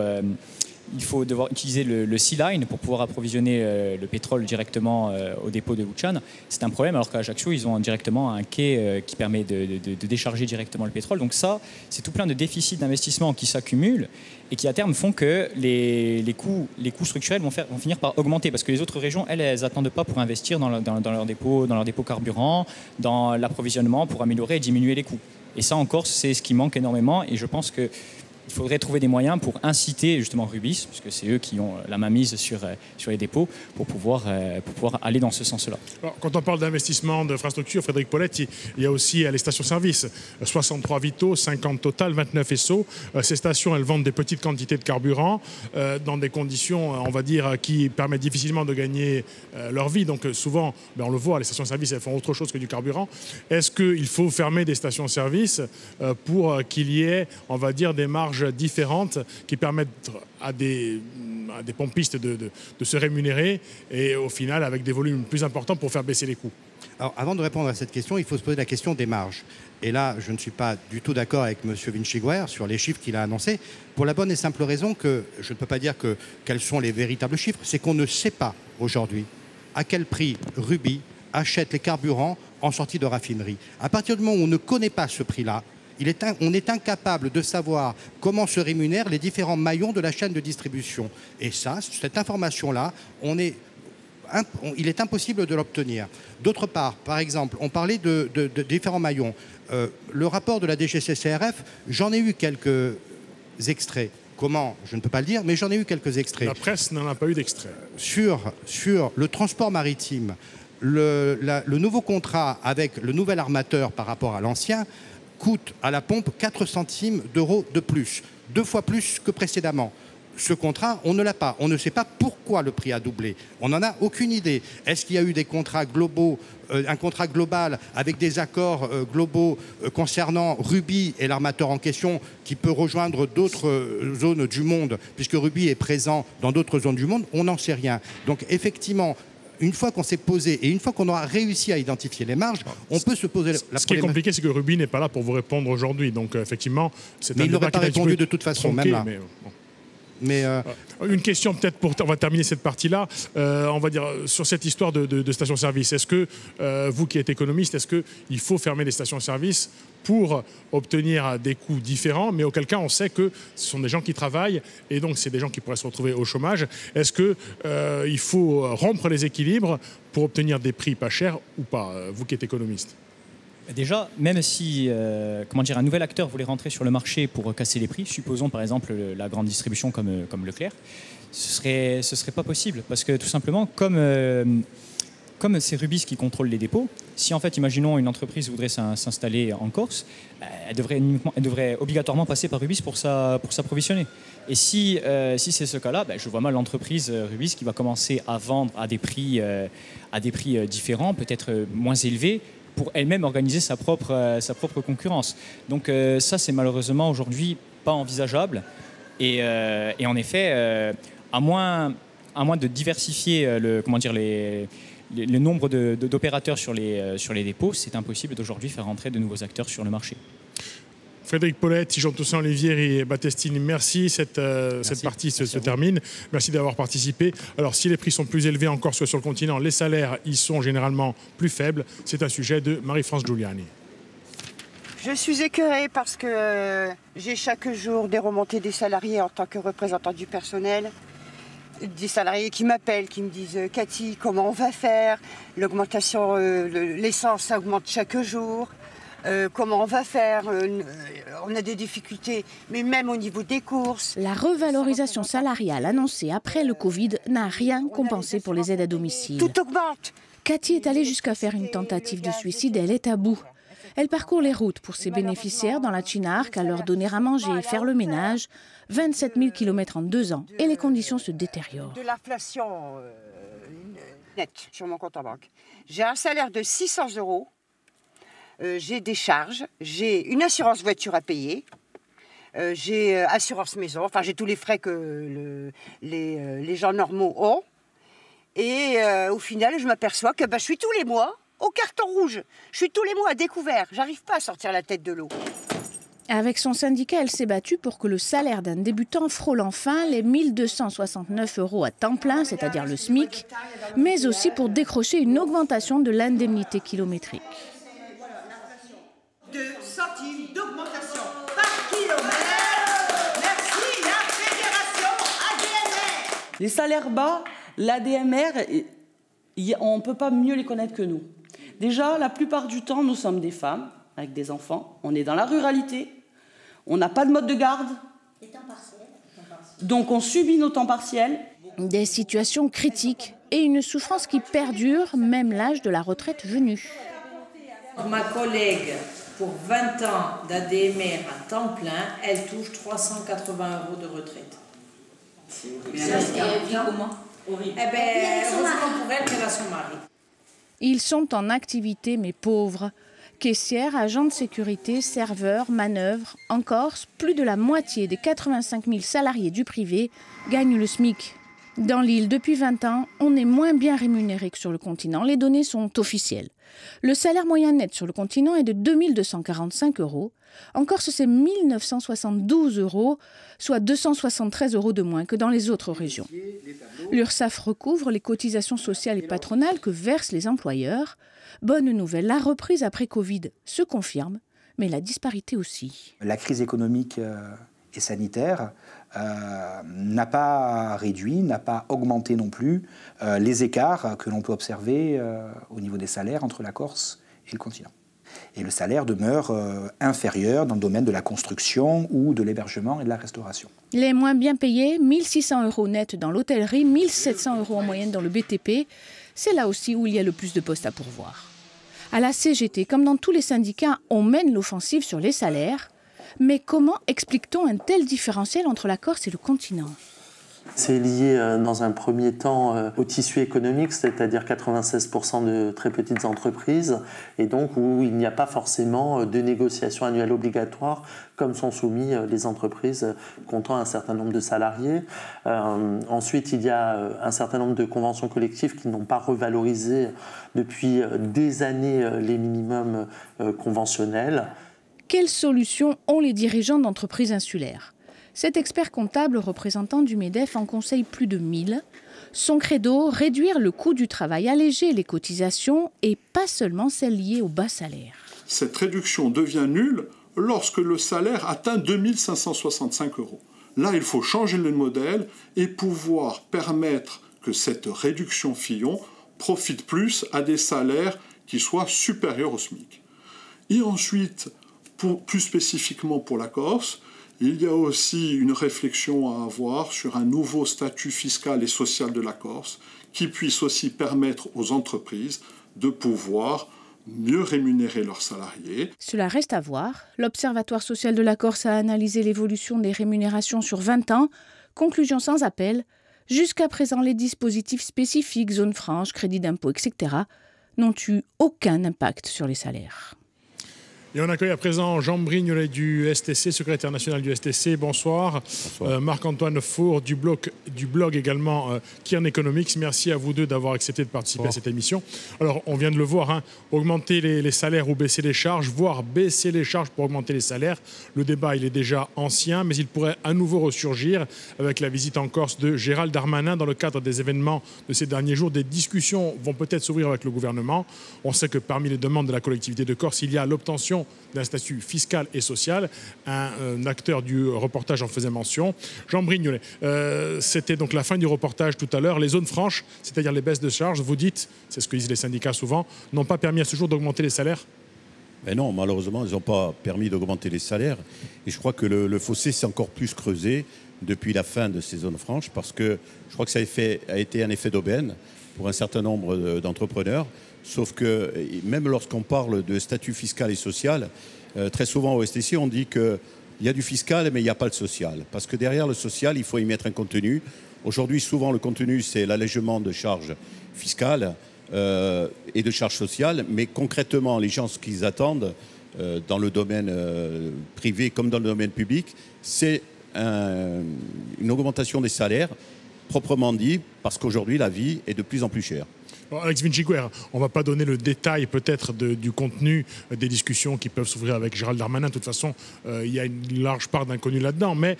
devoir utiliser le Sea-Line pour pouvoir approvisionner le pétrole directement au dépôt de Auchan. C'est un problème, alors qu'à Ajaccio, ils ont directement un quai qui permet de décharger directement le pétrole. Donc ça, c'est tout plein de déficits d'investissement qui s'accumulent et qui, à terme, font que les coûts structurels vont finir par augmenter. Parce que les autres régions, elles n'attendent pas pour investir dans leurs dépôts carburants, dans l'approvisionnement, pour améliorer et diminuer les coûts. Et ça, en Corse, c'est ce qui manque énormément. Et je pense que il faudrait trouver des moyens pour inciter justement Rubis, puisque c'est eux qui ont la mainmise sur les dépôts, pour pouvoir aller dans ce sens-là. Quand on parle d'investissement, d'infrastructure, Frédéric Paulet, il y a aussi les stations-service. 63 Vito, 50 Total, 29 Esso. Ces stations, elles vendent des petites quantités de carburant dans des conditions, on va dire, qui permettent difficilement de gagner leur vie. Donc souvent, ben, on le voit, les stations-service, elles font autre chose que du carburant. Est-ce qu'il faut fermer des stations-service pour qu'il y ait, on va dire, des marges charges différentes qui permettent à des pompistes de se rémunérer et au final avec des volumes plus importants pour faire baisser les coûts. Alors, avant de répondre à cette question, il faut se poser la question des marges. Et là, je ne suis pas du tout d'accord avec M. Vinciguer sur les chiffres qu'il a annoncés, pour la bonne et simple raison que je ne peux pas dire quels sont les véritables chiffres, c'est qu'on ne sait pas aujourd'hui à quel prix Rubis achète les carburants en sortie de raffinerie. À partir du moment où on ne connaît pas ce prix-là, on est incapable de savoir comment se rémunèrent les différents maillons de la chaîne de distribution. Et ça, cette information-là, il est impossible de l'obtenir. D'autre part, par exemple, on parlait de différents maillons. Le rapport de la DGCCRF, j'en ai eu quelques extraits. Comment? Je ne peux pas le dire, mais j'en ai eu quelques extraits. La presse n'en a pas eu d'extrait. Sur le transport maritime, le nouveau contrat avec le nouvel armateur par rapport à l'ancien coûte à la pompe 4 centimes d'euros de plus, 2 fois plus que précédemment. Ce contrat, on ne l'a pas. On ne sait pas pourquoi le prix a doublé. On n'en a aucune idée. Est-ce qu'il y a eu des contrats globaux, un contrat global avec des accords globaux concernant Rubis et l'armateur en question qui peut rejoindre d'autres zones du monde, puisque Rubis est présent dans d'autres zones du monde? On n'en sait rien. Donc effectivement, une fois qu'on s'est posé et une fois qu'on aura réussi à identifier les marges, on peut se poser la problématique. Ce qui est compliqué, c'est que Rubis n'est pas là pour vous répondre aujourd'hui. Donc effectivement, c'est un débat. Mais il n'aurait pas répondu de toute façon, même là. Mais une question peut-être pour... On va terminer cette partie-là. On va dire sur cette histoire de stations-service. Est-ce que, vous qui êtes économiste, est-ce qu'il faut fermer les stations-service pour obtenir des coûts différents? Mais auquel cas, on sait que ce sont des gens qui travaillent et donc c'est des gens qui pourraient se retrouver au chômage. Est-ce qu'il faut rompre les équilibres pour obtenir des prix pas chers ou pas, vous qui êtes économiste? Déjà, même si un nouvel acteur voulait rentrer sur le marché pour casser les prix, supposons par exemple la grande distribution comme Leclerc, ce serait pas possible. Parce que tout simplement, comme c'est Rubis qui contrôle les dépôts, si en fait, imaginons, une entreprise voudrait s'installer en Corse, elle devrait obligatoirement passer par Rubis pour s'approvisionner. Et si c'est ce cas-là, je vois mal l'entreprise Rubis qui va commencer à vendre à des prix différents, peut-être moins élevés, pour elle-même organiser sa propre concurrence. Donc ça, c'est malheureusement aujourd'hui pas envisageable. Et en effet, à moins de diversifier le nombre d'opérateurs sur les dépôts, c'est impossible d'aujourd'hui faire rentrer de nouveaux acteurs sur le marché. Frédéric Paulet, Jean-Toussaint Olivieri et Battestini, merci. Cette partie se termine. Merci d'avoir participé. Alors, si les prix sont plus élevés encore que sur le continent, les salaires y sont généralement plus faibles. C'est un sujet de Marie-France Giuliani. Je suis écœurée parce que j'ai chaque jour des remontées des salariés en tant que représentant du personnel. Des salariés qui m'appellent, qui me disent « Cathy, comment on va faire ? L'augmentation, l'essence, ça augmente chaque jour. » Comment on va faire, on a des difficultés, mais même au niveau des courses. La revalorisation salariale annoncée après le Covid n'a rien compensé pour les aides à domicile. Tout augmente. Cathy est allée jusqu'à faire une tentative de suicide, elle est à bout. Elle parcourt les routes pour ses bénéficiaires dans la Chinarque à leur donner à manger et faire le ménage. 27 000 km en 2 ans et les conditions se détériorent. De l'inflation nette sur mon compte en banque. J'ai un salaire de 600 euros. J'ai des charges, j'ai une assurance voiture à payer, j'ai assurance maison, enfin j'ai tous les frais que les gens normaux ont. Et au final, je m'aperçois que je suis tous les mois au carton rouge. Je suis tous les mois à découvert, j'arrive pas à sortir la tête de l'eau. Avec son syndicat, elle s'est battue pour que le salaire d'un débutant frôle enfin les 1269 euros à temps plein, c'est-à-dire le SMIC, mais aussi pour décrocher une augmentation de l'indemnité kilométrique. 2 centimes d'augmentation par kilomètre. Merci la Fédération ADMR. Les salaires bas, l'ADMR, on ne peut pas mieux les connaître que nous. Déjà, la plupart du temps, nous sommes des femmes avec des enfants. On est dans la ruralité. On n'a pas de mode de garde. Les temps partiels. Donc on subit nos temps partiels. Des situations critiques et une souffrance qui perdure même l'âge de la retraite venue. Ma collègue... Pour 20 ans d'ADMR à temps plein, elle touche 380 euros de retraite. Ils sont en activité mais pauvres. Caissières, agents de sécurité, serveurs, manœuvres. En Corse, plus de la moitié des 85 000 salariés du privé gagnent le SMIC. Dans l'île, depuis 20 ans, on est moins bien rémunéré que sur le continent. Les données sont officielles. Le salaire moyen net sur le continent est de 2245 euros. En Corse, c'est 1972 euros, soit 273 euros de moins que dans les autres régions. L'URSSAF recouvre les cotisations sociales et patronales que versent les employeurs. Bonne nouvelle, la reprise après Covid se confirme, mais la disparité aussi. La crise économique et sanitaire n'a pas réduit, n'a pas augmenté non plus les écarts que l'on peut observer au niveau des salaires entre la Corse et le continent. Et le salaire demeure inférieur dans le domaine de la construction ou de l'hébergement et de la restauration. Les moins bien payés, 1600 euros net dans l'hôtellerie, 1700 euros en moyenne dans le BTP. C'est là aussi où il y a le plus de postes à pourvoir. À la CGT, comme dans tous les syndicats, on mène l'offensive sur les salaires. Mais comment explique-t-on un tel différentiel entre la Corse et le continent ? C'est lié dans un premier temps au tissu économique, c'est-à-dire 96% de très petites entreprises, et donc où il n'y a pas forcément de négociations annuelles obligatoires, comme sont soumises les entreprises comptant un certain nombre de salariés. Ensuite, il y a un certain nombre de conventions collectives qui n'ont pas revalorisé depuis des années les minimums conventionnels. Quelles solutions ont les dirigeants d'entreprises insulaires ? Cet expert comptable représentant du MEDEF en conseille plus de 1000. Son credo, réduire le coût du travail, alléger les cotisations et pas seulement celles liées au bas salaire. Cette réduction devient nulle lorsque le salaire atteint 2565 euros. Là, il faut changer le modèle et pouvoir permettre que cette réduction Fillon profite plus à des salaires qui soient supérieurs au SMIC. Et ensuite, plus spécifiquement pour la Corse, il y a aussi une réflexion à avoir sur un nouveau statut fiscal et social de la Corse qui puisse aussi permettre aux entreprises de pouvoir mieux rémunérer leurs salariés. Cela reste à voir. L'Observatoire social de la Corse a analysé l'évolution des rémunérations sur 20 ans. Conclusion sans appel. Jusqu'à présent, les dispositifs spécifiques, zones franches, crédits d'impôt, etc. n'ont eu aucun impact sur les salaires. Et on accueille à présent Jean Brignolet du STC, secrétaire national du STC. Bonsoir. Bonsoir. Marc-Antoine Faure du blog également Kyrn Economics. Merci à vous deux d'avoir accepté de participer à cette émission. Alors, on vient de le voir, hein, augmenter les salaires ou baisser les charges, voire baisser les charges pour augmenter les salaires. Le débat, il est déjà ancien, mais il pourrait à nouveau ressurgir avec la visite en Corse de Gérald Darmanin. Dans le cadre des événements de ces derniers jours, des discussions vont peut-être s'ouvrir avec le gouvernement. On sait que parmi les demandes de la collectivité de Corse, il y a l'obtention d'un statut fiscal et social. Un acteur du reportage en faisait mention. Jean Brignolet, c'était donc la fin du reportage tout à l'heure. Les zones franches, c'est-à-dire les baisses de charges, vous dites, c'est ce que disent les syndicats souvent, n'ont pas permis à ce jour d'augmenter les salaires? Mais non, malheureusement, ils n'ont pas permis d'augmenter les salaires. Et je crois que le fossé s'est encore plus creusé depuis la fin de ces zones franches, parce que je crois que ça a été un effet d'aubaine pour un certain nombre d'entrepreneurs. Sauf que même lorsqu'on parle de statut fiscal et social, très souvent au STC, on dit qu'il y a du fiscal, mais il n'y a pas de social. Parce que derrière le social, il faut y mettre un contenu. Aujourd'hui, souvent, le contenu, c'est l'allègement de charges fiscales et de charges sociales. Mais concrètement, les gens, ce qu'ils attendent dans le domaine privé comme dans le domaine public, c'est une augmentation des salaires, proprement dit, parce qu'aujourd'hui, la vie est de plus en plus chère. Alex Vinciguer, on ne va pas donner le détail peut-être du contenu des discussions qui peuvent s'ouvrir avec Gérald Darmanin. De toute façon, il y a une large part d'inconnu là-dedans. Mais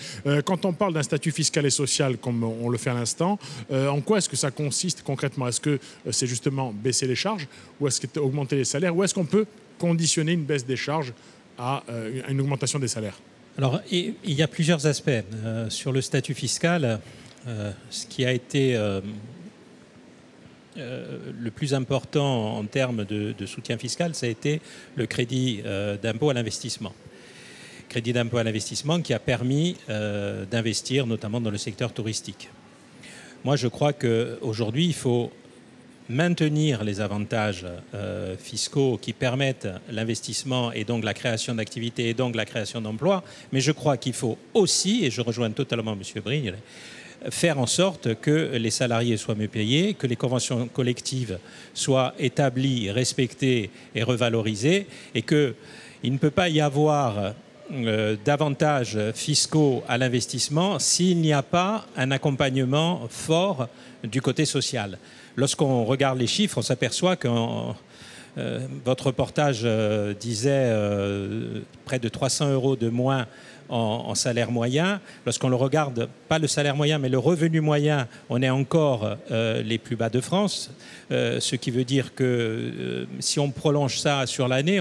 quand on parle d'un statut fiscal et social, comme on le fait à l'instant, en quoi est-ce que ça consiste concrètement? Est-ce que c'est justement baisser les charges ou est-ce que c'est augmenter les salaires? Ou est-ce qu'on peut conditionner une baisse des charges à une augmentation des salaires? Alors, il y a plusieurs aspects. Sur le statut fiscal, ce qui a été... le plus important en termes de soutien fiscal, ça a été le crédit d'impôt à l'investissement. Crédit d'impôt à l'investissement qui a permis d'investir notamment dans le secteur touristique. Moi, je crois qu'aujourd'hui, il faut maintenir les avantages fiscaux qui permettent l'investissement et donc la création d'activités et donc la création d'emplois. Mais je crois qu'il faut aussi, et je rejoins totalement M. Brignolet, faire en sorte que les salariés soient mieux payés, que les conventions collectives soient établies, respectées et revalorisées, et qu'il ne peut pas y avoir d'avantages fiscaux à l'investissement s'il n'y a pas un accompagnement fort du côté social. Lorsqu'on regarde les chiffres, on s'aperçoit qu'en votre reportage disait près de 300 euros de moins en salaire moyen. Lorsqu'on le regarde, pas le salaire moyen, mais le revenu moyen, on est encore les plus bas de France. Ce qui veut dire que si on prolonge ça sur l'année,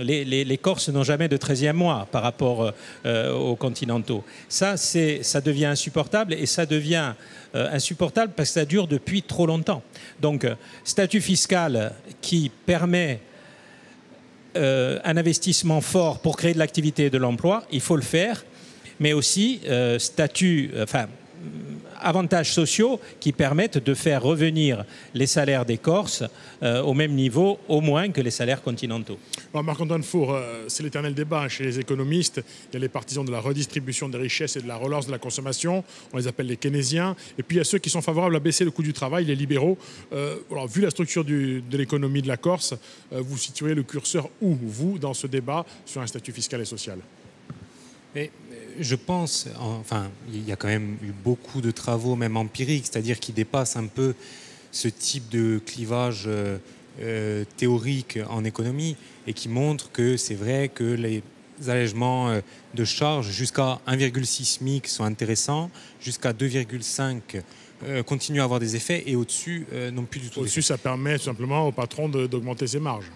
les Corses n'ont jamais de 13e mois par rapport aux continentaux. Ça devient insupportable, et ça devient insupportable parce que ça dure depuis trop longtemps. Donc, statut fiscal qui permet un investissement fort pour créer de l'activité et de l'emploi, il faut le faire, mais aussi avantages sociaux qui permettent de faire revenir les salaires des Corses au même niveau, au moins, que les salaires continentaux. Alors Marc-Antoine Faure, c'est l'éternel débat chez les économistes. Il y a les partisans de la redistribution des richesses et de la relance de la consommation. On les appelle les keynésiens. Et puis il y a ceux qui sont favorables à baisser le coût du travail, les libéraux. Alors, vu la structure de l'économie de la Corse, vous situez le curseur où, vous, dans ce débat sur un statut fiscal et social? Mais je pense, enfin, il y a quand même eu beaucoup de travaux, même empiriques, c'est-à-dire qui dépassent un peu ce type de clivage théorique en économie et qui montrent que c'est vrai que les allègements de charges jusqu'à 1,6 SMIC sont intéressants, jusqu'à 2,5 continuent à avoir des effets, et au-dessus, non plus du tout. Au-dessus, ça permet tout simplement au patron d'augmenter ses marges.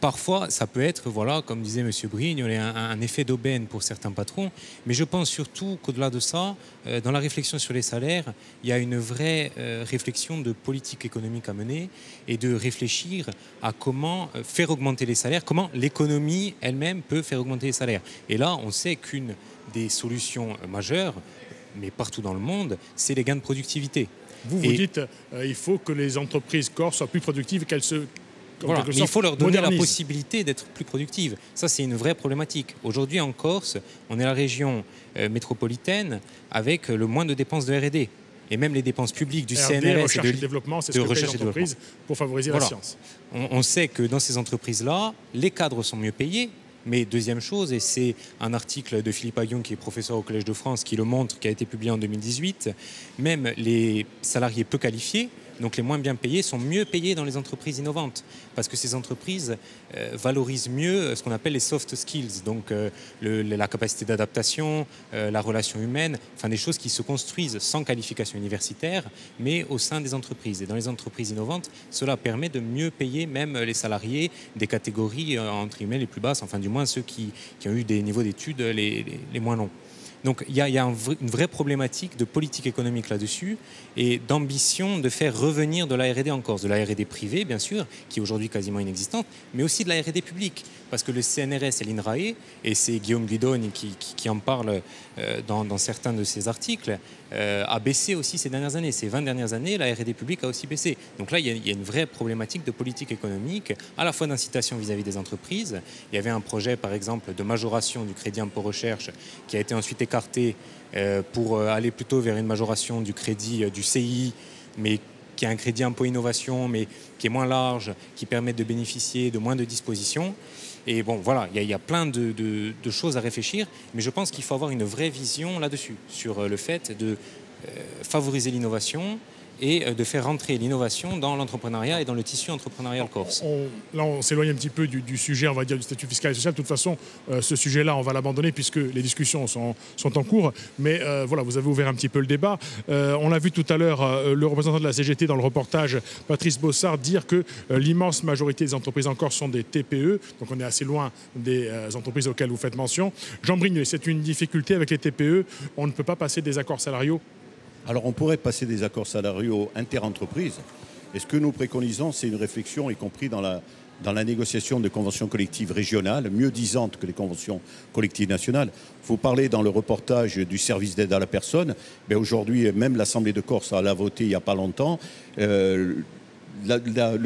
Parfois, ça peut être, voilà, comme disait M. Brignolet, un effet d'aubaine pour certains patrons. Mais je pense surtout qu'au-delà de ça, dans la réflexion sur les salaires, il y a une vraie réflexion de politique économique à mener, et de réfléchir à comment faire augmenter les salaires, comment l'économie elle-même peut faire augmenter les salaires. Et là, on sait qu'une des solutions majeures, mais partout dans le monde, c'est les gains de productivité. Vous dites il faut que les entreprises corses soient plus productives, qu'elles se... Voilà, mais il faut leur donner la possibilité d'être plus productives. Ça, c'est une vraie problématique. Aujourd'hui, en Corse, on est la région métropolitaine avec le moins de dépenses de R&D. Et même les dépenses publiques du CNRS, recherche et développement, c'est ce que paient les entreprises pour favoriser la science. On sait que dans ces entreprises-là, les cadres sont mieux payés. Mais deuxième chose, et c'est un article de Philippe Aguillon, qui est professeur au Collège de France, qui le montre, qui a été publié en 2018, même les salariés peu qualifiés, donc les moins bien payés, sont mieux payés dans les entreprises innovantes, parce que ces entreprises valorisent mieux ce qu'on appelle les soft skills, donc la capacité d'adaptation, la relation humaine, enfin des choses qui se construisent sans qualification universitaire, mais au sein des entreprises. Et dans les entreprises innovantes, cela permet de mieux payer même les salariés des catégories entre guillemets les plus basses, enfin du moins ceux qui ont eu des niveaux d'études les moins longs. Donc il y a une vraie problématique de politique économique là-dessus, et d'ambition de faire revenir de la R&D en Corse, de la R&D privée bien sûr, qui est aujourd'hui quasiment inexistante, mais aussi de la R&D publique, parce que le CNRS et l'INRAE, et c'est Guillaume Guidoni qui en parle dans certains de ses articles, a baissé aussi ces dernières années. Ces 20 dernières années, la R&D publique a aussi baissé. Donc là, il y a une vraie problématique de politique économique, à la fois d'incitation vis-à-vis des entreprises. Il y avait un projet, par exemple, de majoration du crédit impôt recherche qui a été ensuite écarté pour aller plutôt vers une majoration du crédit du CII, mais qui est un crédit impôt innovation, mais qui est moins large, qui permet de bénéficier de moins de dispositions. Et bon, voilà, il y a plein de choses à réfléchir, mais je pense qu'il faut avoir une vraie vision là-dessus, sur le fait de favoriser l'innovation et de faire rentrer l'innovation dans l'entrepreneuriat et dans le tissu entrepreneurial corse. Là, on s'éloigne un petit peu du sujet, on va dire, du statut fiscal et social. De toute façon, ce sujet-là, on va l'abandonner puisque les discussions sont en cours. Mais voilà, vous avez ouvert un petit peu le débat. On l'a vu tout à l'heure, le représentant de la CGT dans le reportage, Patrice Bossard, dire que l'immense majorité des entreprises en Corse sont des TPE. Donc, on est assez loin des entreprises auxquelles vous faites mention. Jean Brignolet, c'est une difficulté avec les TPE. On ne peut pas passer des accords salariaux. Alors on pourrait passer des accords salariaux inter-entreprises. Et ce que nous préconisons, c'est une réflexion, y compris dans la négociation de conventions collectives régionales, mieux disantes que les conventions collectives nationales. Vous parlez dans le reportage du service d'aide à la personne. Mais aujourd'hui, même l'Assemblée de Corse l'a voté il n'y a pas longtemps, le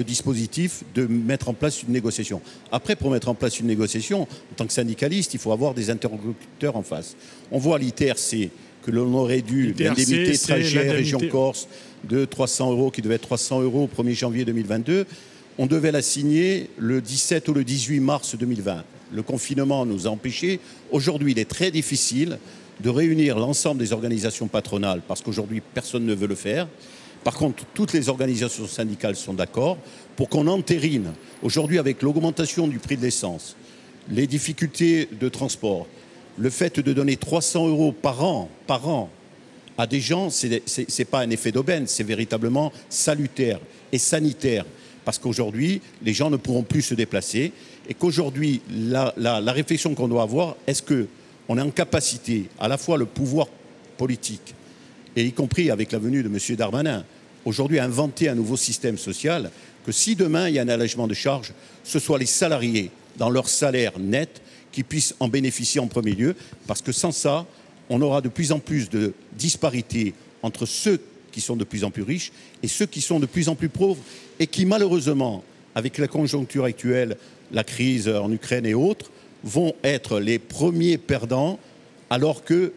dispositif de mettre en place une négociation. Après, pour mettre en place une négociation, en tant que syndicaliste, il faut avoir des interlocuteurs en face. On voit l'ITRC que l'on aurait dû, l'indemnité trajet région Corse de 300 €, qui devait être 300 € au 1er janvier 2022, on devait la signer le 17 ou le 18 mars 2020. Le confinement nous a empêchés. Aujourd'hui, il est très difficile de réunir l'ensemble des organisations patronales, parce qu'aujourd'hui, personne ne veut le faire. Par contre, toutes les organisations syndicales sont d'accord pour qu'on entérine, aujourd'hui avec l'augmentation du prix de l'essence, les difficultés de transport, le fait de donner 300 € par an à des gens, ce n'est pas un effet d'aubaine, c'est véritablement salutaire et sanitaire. Parce qu'aujourd'hui, les gens ne pourront plus se déplacer et qu'aujourd'hui, la réflexion qu'on doit avoir, est-ce qu'on est en capacité, à la fois le pouvoir politique, et y compris avec la venue de M. Darmanin, aujourd'hui à inventer un nouveau système social, que si demain il y a un allègement de charges, ce soit les salariés, dans leur salaire net, qui puissent en bénéficier en premier lieu, parce que sans ça, on aura de plus en plus de disparités entre ceux qui sont de plus en plus riches et ceux qui sont de plus en plus pauvres et qui, malheureusement, avec la conjoncture actuelle, la crise en Ukraine et autres, vont être les premiers perdants, alors que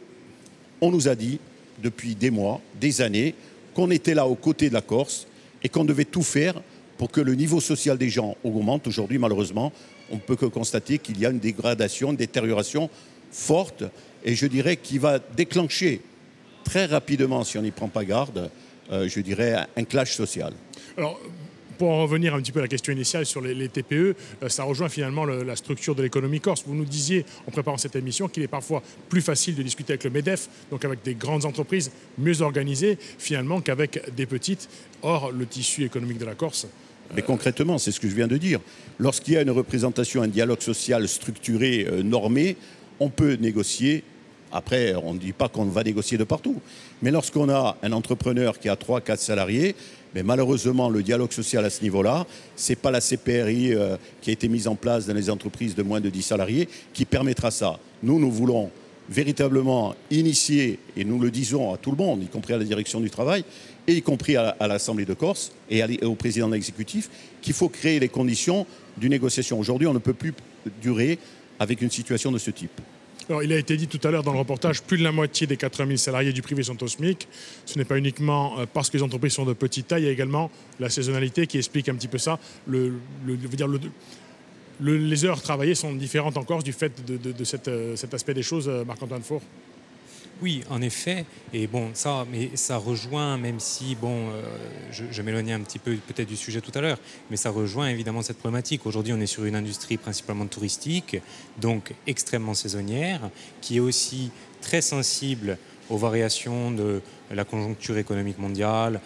on nous a dit depuis des mois, des années, qu'on était là aux côtés de la Corse et qu'on devait tout faire pour que le niveau social des gens augmente. Aujourd'hui, malheureusement, on ne peut que constater qu'il y a une dégradation, une détérioration forte, et je dirais qui va déclencher très rapidement, si on n'y prend pas garde, je dirais un clash social. Alors, pour en revenir un petit peu à la question initiale sur les TPE, ça rejoint finalement la structure de l'économie corse. Vous nous disiez, en préparant cette émission, qu'il est parfois plus facile de discuter avec le MEDEF, donc avec des grandes entreprises mieux organisées, finalement, qu'avec des petites. Or, le tissu économique de la Corse... Mais concrètement, c'est ce que je viens de dire. Lorsqu'il y a une représentation, un dialogue social structuré, normé, on peut négocier. Après, on ne dit pas qu'on va négocier de partout. Mais lorsqu'on a un entrepreneur qui a 3, 4 salariés, mais malheureusement, le dialogue social à ce niveau-là, ce n'est pas la CPRI qui a été mise en place dans les entreprises de moins de 10 salariés qui permettra ça. Nous, nous voulons véritablement initier, et nous le disons à tout le monde, y compris à la direction du travail, et y compris à l'Assemblée de Corse et au président de l'exécutif, qu'il faut créer les conditions d'une négociation. Aujourd'hui, on ne peut plus durer avec une situation de ce type. Alors, il a été dit tout à l'heure dans le reportage, plus de la moitié des 80 000 salariés du privé sont au SMIC. Ce n'est pas uniquement parce que les entreprises sont de petite taille, il y a également la saisonnalité qui explique un petit peu ça. Les heures travaillées sont différentes en Corse du fait de cet aspect des choses, Marc-Antoine Faure. Oui, en effet. Et bon, ça rejoint, même si, bon, je m'éloignais un petit peu peut-être du sujet tout à l'heure, mais ça rejoint évidemment cette problématique. Aujourd'hui, on est sur une industrie principalement touristique, donc extrêmement saisonnière, qui est aussi très sensible aux variations de la conjoncture économique mondiale,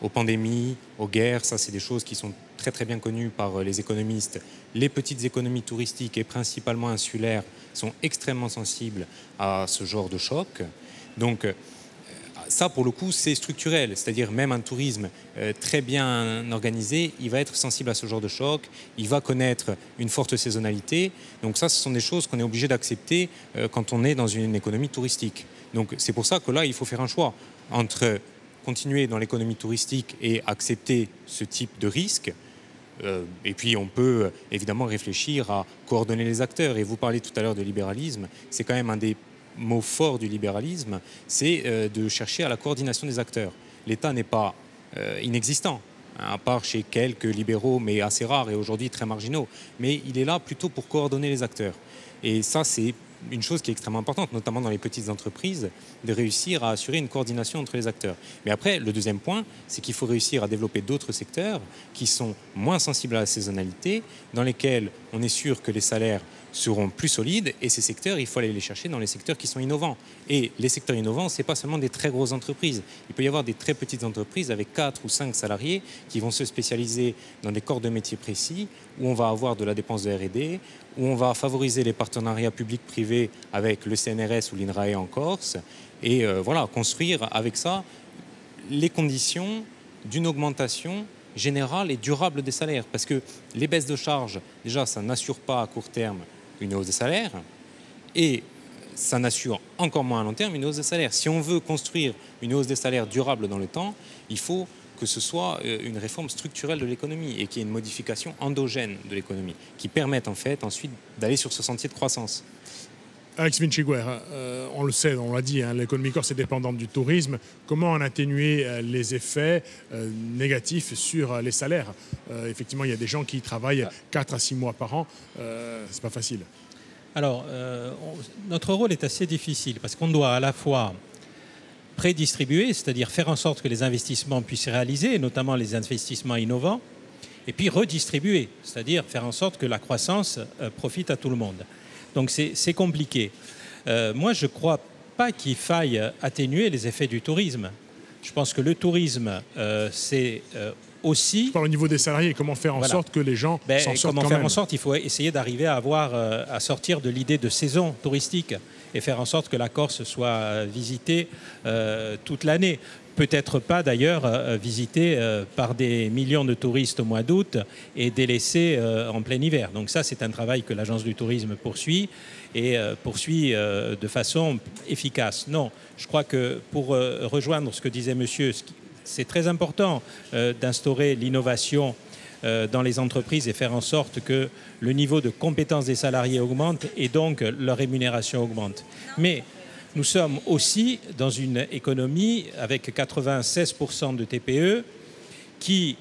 aux pandémies, aux guerres. Ça, c'est des choses qui sont très très bien connues par les économistes. Les petites économies touristiques et principalement insulaires sont extrêmement sensibles à ce genre de choc. Donc ça, pour le coup, c'est structurel, c'est-à-dire même un tourisme très bien organisé, il va être sensible à ce genre de choc, il va connaître une forte saisonnalité. Donc ça, ce sont des choses qu'on est obligé d'accepter quand on est dans une économie touristique. Donc c'est pour ça que là, il faut faire un choix entre continuer dans l'économie touristique et accepter ce type de risque. Et puis on peut évidemment réfléchir à coordonner les acteurs. Et vous parlez tout à l'heure de libéralisme, c'est quand même un des mots forts du libéralisme, c'est de chercher à la coordination des acteurs. L'État n'est pas inexistant, à part chez quelques libéraux, mais assez rares et aujourd'hui très marginaux. Mais il est là plutôt pour coordonner les acteurs. Et ça, c'est une chose qui est extrêmement importante, notamment dans les petites entreprises, de réussir à assurer une coordination entre les acteurs. Mais après, le deuxième point, c'est qu'il faut réussir à développer d'autres secteurs qui sont moins sensibles à la saisonnalité, dans lesquels on est sûr que les salaires seront plus solides, et ces secteurs, il faut aller les chercher dans les secteurs qui sont innovants. Et les secteurs innovants, ce n'est pas seulement des très grosses entreprises. Il peut y avoir des très petites entreprises avec 4 ou 5 salariés qui vont se spécialiser dans des corps de métiers précis, où on va avoir de la dépense de R&D, où on va favoriser les partenariats publics-privés avec le CNRS ou l'INRAE en Corse, et voilà, construire avec ça les conditions d'une augmentation générale et durable des salaires. Parce que les baisses de charges, déjà, ça n'assure pas à court terme une hausse des salaires, et ça n'assure encore moins à long terme une hausse des salaires. Si on veut construire une hausse des salaires durable dans le temps, il faut que ce soit une réforme structurelle de l'économie et qu'il y ait une modification endogène de l'économie qui permette en fait ensuite d'aller sur ce sentier de croissance. Alex Vinciguer, on le sait, on l'a dit, hein, l'économie corse est dépendante du tourisme. Comment en atténuer les effets négatifs sur les salaires? Effectivement, il y a des gens qui travaillent 4 à 6 mois par an. C'est pas facile. Alors, notre rôle est assez difficile parce qu'on doit à la fois prédistribuer, c'est-à-dire faire en sorte que les investissements puissent se réaliser, notamment les investissements innovants, et puis redistribuer, c'est-à-dire faire en sorte que la croissance profite à tout le monde. Donc c'est compliqué. Moi, je ne crois pas qu'il faille atténuer les effets du tourisme. Je pense que le tourisme, c'est aussi... Par le niveau des salariés, comment faire en sorte que les gens s'en sortent quand même? Comment faire en sorte, il faut essayer d'arriver à avoir, à sortir de l'idée de saison touristique et faire en sorte que la Corse soit visitée toute l'année. Peut-être pas d'ailleurs visitée par des millions de touristes au mois d'août et délaissée en plein hiver. Donc ça, c'est un travail que l'Agence du tourisme poursuit et poursuit de façon efficace. Non, je crois que pour rejoindre ce que disait monsieur, c'est très important d'instaurer l'innovation dans les entreprises et faire en sorte que le niveau de compétence des salariés augmente et donc leur rémunération augmente. Mais nous sommes aussi dans une économie avec 96% de TPE qui,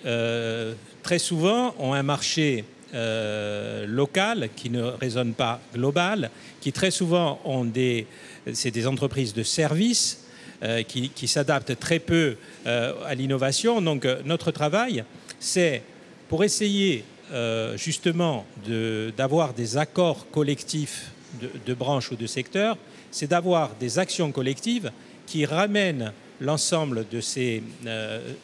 très souvent, ont un marché local qui ne résonne pas global, qui très souvent ont des entreprises de services qui s'adaptent très peu à l'innovation. Donc notre travail, c'est pour essayer justement d'avoir des accords collectifs de branches ou de secteurs, c'est d'avoir des actions collectives qui ramènent l'ensemble de ces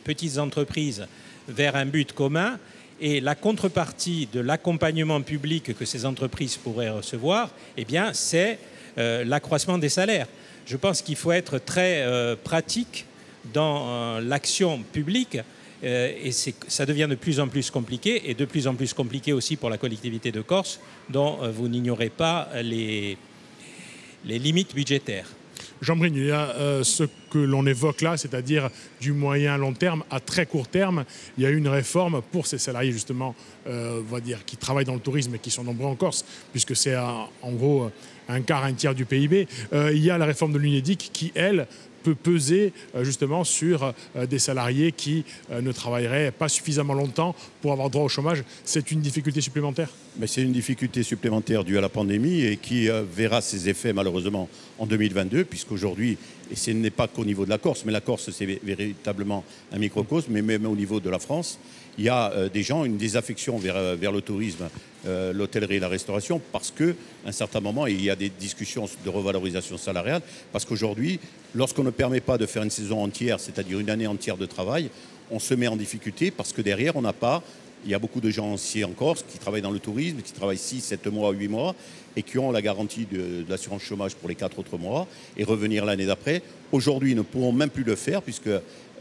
petites entreprises vers un but commun. Et la contrepartie de l'accompagnement public que ces entreprises pourraient recevoir, eh bien, c'est l'accroissement des salaires. Je pense qu'il faut être très pratique dans l'action publique. Et ça devient de plus en plus compliqué, et de plus en plus compliqué aussi pour la collectivité de Corse, dont vous n'ignorez pas les limites budgétaires. Jean Brignolet, ce que l'on évoque là, c'est-à-dire du moyen-long terme à très court terme, il y a eu une réforme pour ces salariés justement on va dire, qui travaillent dans le tourisme et qui sont nombreux en Corse, puisque c'est en gros un quart, un tiers du PIB. Il y a la réforme de l'UNEDIC qui, elle, peut peser justement sur des salariés qui ne travailleraient pas suffisamment longtemps pour avoir droit au chômage. C'est une difficulté supplémentaire? Mais c'est une difficulté supplémentaire due à la pandémie et qui verra ses effets malheureusement en 2022, puisqu'aujourd'hui, et ce n'est pas qu'au niveau de la Corse, mais la Corse c'est véritablement un microcosme, mais même au niveau de la France, il y a des gens, une désaffection vers le tourisme, l'hôtellerie et la restauration, parce qu'à un certain moment, il y a des discussions de revalorisation salariale, parce qu'aujourd'hui, lorsqu'on ne permet pas de faire une saison entière, c'est-à-dire une année entière de travail, on se met en difficulté, parce que derrière, on n'a pas... Il y a beaucoup de gens aussi en Corse qui travaillent dans le tourisme, qui travaillent 6, 7 mois, 8 mois, et qui ont la garantie de l'assurance chômage pour les 4 autres mois, et revenir l'année d'après. Aujourd'hui, ils ne pourront même plus le faire, puisque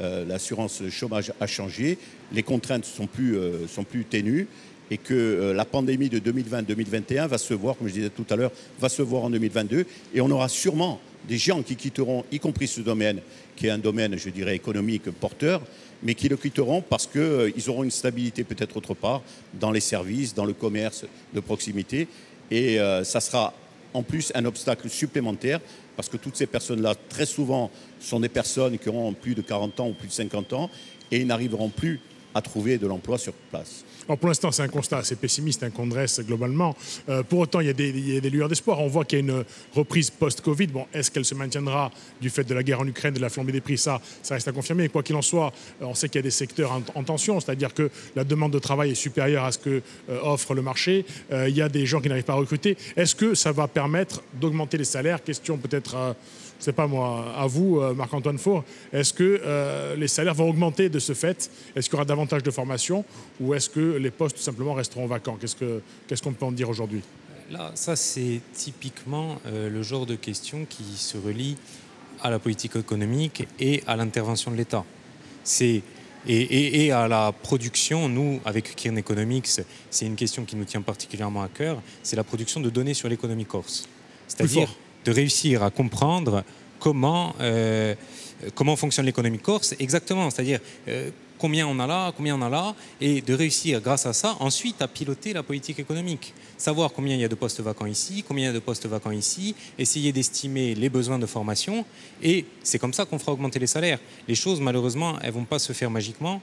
l'assurance chômage a changé, les contraintes sont plus ténues, et que la pandémie de 2020-2021 va se voir, comme je disais tout à l'heure, va se voir en 2022, et on aura sûrement des gens qui quitteront, y compris ce domaine, qui est un domaine, je dirais, économique porteur, mais qui le quitteront parce qu'ils auront une stabilité peut-être autre part dans les services, dans le commerce de proximité. Et ça sera en plus un obstacle supplémentaire parce que toutes ces personnes-là, très souvent, sont des personnes qui auront plus de 40 ans ou plus de 50 ans et ils n'arriveront plus à trouver de l'emploi sur place. Alors pour l'instant, c'est un constat assez pessimiste hein, qu'on dresse globalement. Pour autant, il y a des lueurs d'espoir. On voit qu'il y a une reprise post-Covid. Bon, est-ce qu'elle se maintiendra du fait de la guerre en Ukraine, de la flambée des prix? Ça reste à confirmer. Et quoi qu'il en soit, on sait qu'il y a des secteurs en tension, c'est-à-dire que la demande de travail est supérieure à ce que offre le marché. Il y a des gens qui n'arrivent pas à recruter. Est-ce que ça va permettre d'augmenter les salaires? Question peut-être... je ne sais pas moi, à vous, Marc-Antoine Faure, est-ce que les salaires vont augmenter de ce fait? Est-ce qu'il y aura davantage de formations ou est-ce que les postes tout simplement resteront vacants? Qu'est-ce qu'on peut en dire aujourd'hui? Là, ça c'est typiquement le genre de question qui se relie à la politique économique et à l'intervention de l'État. Et à la production, nous, avec Kyrn Economics, c'est une question qui nous tient particulièrement à cœur, c'est la production de données sur l'économie corse. C'est-à-dire de réussir à comprendre comment fonctionne l'économie corse exactement, c'est-à-dire combien on a là, combien on a là, et de réussir grâce à ça ensuite à piloter la politique économique, savoir combien il y a de postes vacants ici, combien il y a de postes vacants ici, essayer d'estimer les besoins de formation, et c'est comme ça qu'on fera augmenter les salaires. Les choses, malheureusement, elles ne vont pas se faire magiquement,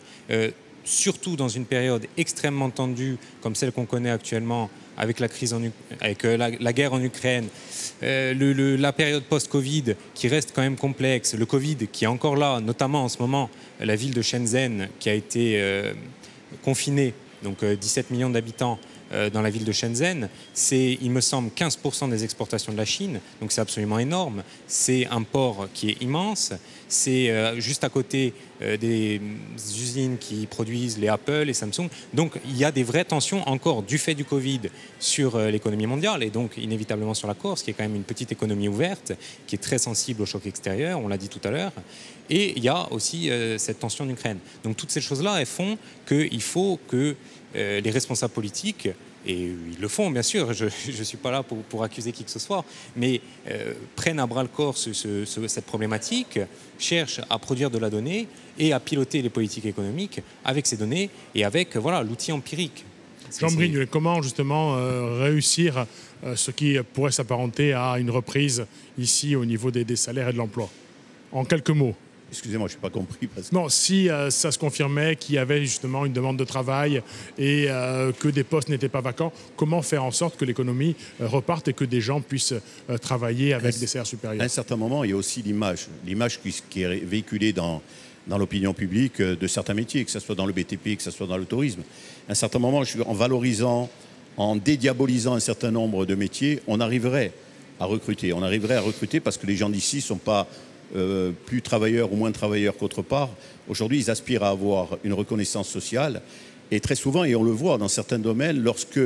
surtout dans une période extrêmement tendue comme celle qu'on connaît actuellement avec la crise avec la guerre en Ukraine, la période post-Covid qui reste quand même complexe, le Covid qui est encore là, notamment en ce moment, la ville de Shenzhen qui a été confinée, donc 17 millions d'habitants dans la ville de Shenzhen, c'est, il me semble, 15% des exportations de la Chine, donc c'est absolument énorme, c'est un port qui est immense, c'est juste à côté des usines qui produisent les Apple et Samsung, donc il y a des vraies tensions encore du fait du Covid sur l'économie mondiale et donc inévitablement sur la Corse, qui est quand même une petite économie ouverte, qui est très sensible au choc extérieur, on l'a dit tout à l'heure, et il y a aussi cette tension en Ukraine. Donc toutes ces choses-là, elles font qu'il faut que les responsables politiques, et ils le font bien sûr, je ne suis pas là pour accuser qui que ce soit, mais prennent à bras le corps cette problématique, cherchent à produire de la donnée et à piloter les politiques économiques avec ces données et avec voilà, l'outil empirique. Jean Brignolet, comment justement réussir ce qui pourrait s'apparenter à une reprise ici au niveau des salaires et de l'emploi? En quelques mots. Excusez-moi, je n'ai pas compris. Parce que... Non, si ça se confirmait qu'il y avait justement une demande de travail et que des postes n'étaient pas vacants, comment faire en sorte que l'économie reparte et que des gens puissent travailler avec des salaires supérieurs? À un certain moment, il y a aussi l'image qui est véhiculée dans l'opinion publique de certains métiers, que ce soit dans le BTP, que ce soit dans le tourisme. À un certain moment, en valorisant, en dédiabolisant un certain nombre de métiers, on arriverait à recruter. On arriverait à recruter parce que les gens d'ici ne sont pas... plus travailleurs ou moins travailleurs qu'autre part. Aujourd'hui, ils aspirent à avoir une reconnaissance sociale. Et très souvent, et on le voit dans certains domaines, lorsque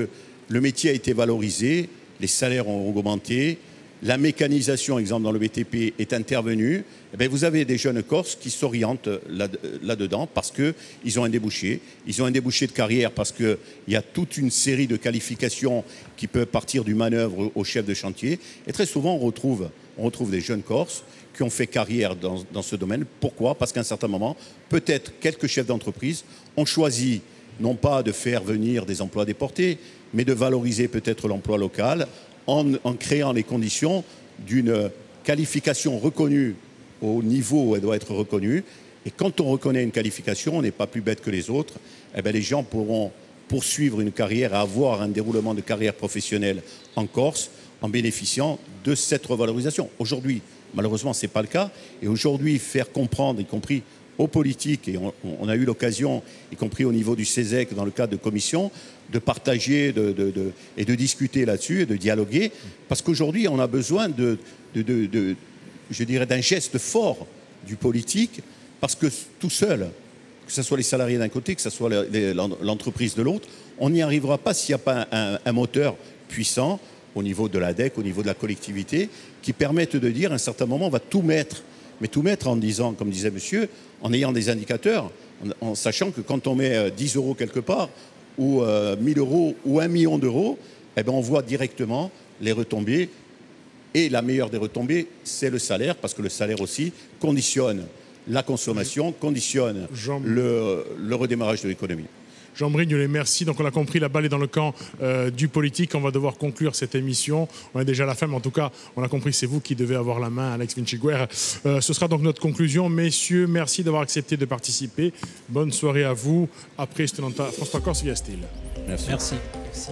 le métier a été valorisé, les salaires ont augmenté, la mécanisation, exemple dans le BTP, est intervenue, eh bien, vous avez des jeunes Corses qui s'orientent là-dedans parce qu'ils ont un débouché. Ils ont un débouché de carrière parce qu'il y a toute une série de qualifications qui peuvent partir du manœuvre au chef de chantier. Et très souvent, on retrouve des jeunes Corses qui ont fait carrière dans ce domaine. Pourquoi? Parce qu'à un certain moment, peut-être quelques chefs d'entreprise ont choisi non pas de faire venir des emplois déportés, mais de valoriser peut-être l'emploi local en créant les conditions d'une qualification reconnue au niveau où elle doit être reconnue. Et quand on reconnaît une qualification, on n'est pas plus bête que les autres, eh bien les gens pourront poursuivre une carrière, avoir un déroulement de carrière professionnelle en Corse en bénéficiant de cette revalorisation. Aujourd'hui, malheureusement, ce n'est pas le cas. Et aujourd'hui, faire comprendre, y compris aux politiques, et on a eu l'occasion, y compris au niveau du CESEC, dans le cadre de commissions, de partager et de discuter là-dessus, et de dialoguer, parce qu'aujourd'hui, on a besoin je dirais, d'un geste fort du politique, parce que tout seul, que ce soit les salariés d'un côté, que ce soit l'entreprise de l'autre, on n'y arrivera pas s'il n'y a pas un moteur puissant, au niveau de l'ADEC, au niveau de la collectivité, qui permettent de dire, à un certain moment, on va tout mettre. Mais tout mettre en disant, comme disait monsieur, en ayant des indicateurs, en sachant que quand on met 10 euros quelque part, ou 1 000 euros, ou 1 million d'euros, eh ben on voit directement les retombées. Et la meilleure des retombées, c'est le salaire, parce que le salaire aussi conditionne la consommation, conditionne le redémarrage de l'économie. Jean Brignolet, merci. Donc on a compris, la balle est dans le camp du politique. On va devoir conclure cette émission. On est déjà à la fin, mais en tout cas, on a compris, c'est vous qui devez avoir la main, Alex Vinciguer. Ce sera donc notre conclusion. Messieurs, merci d'avoir accepté de participer. Bonne soirée à vous. Après, c'est François Corse via Style. Merci. Merci.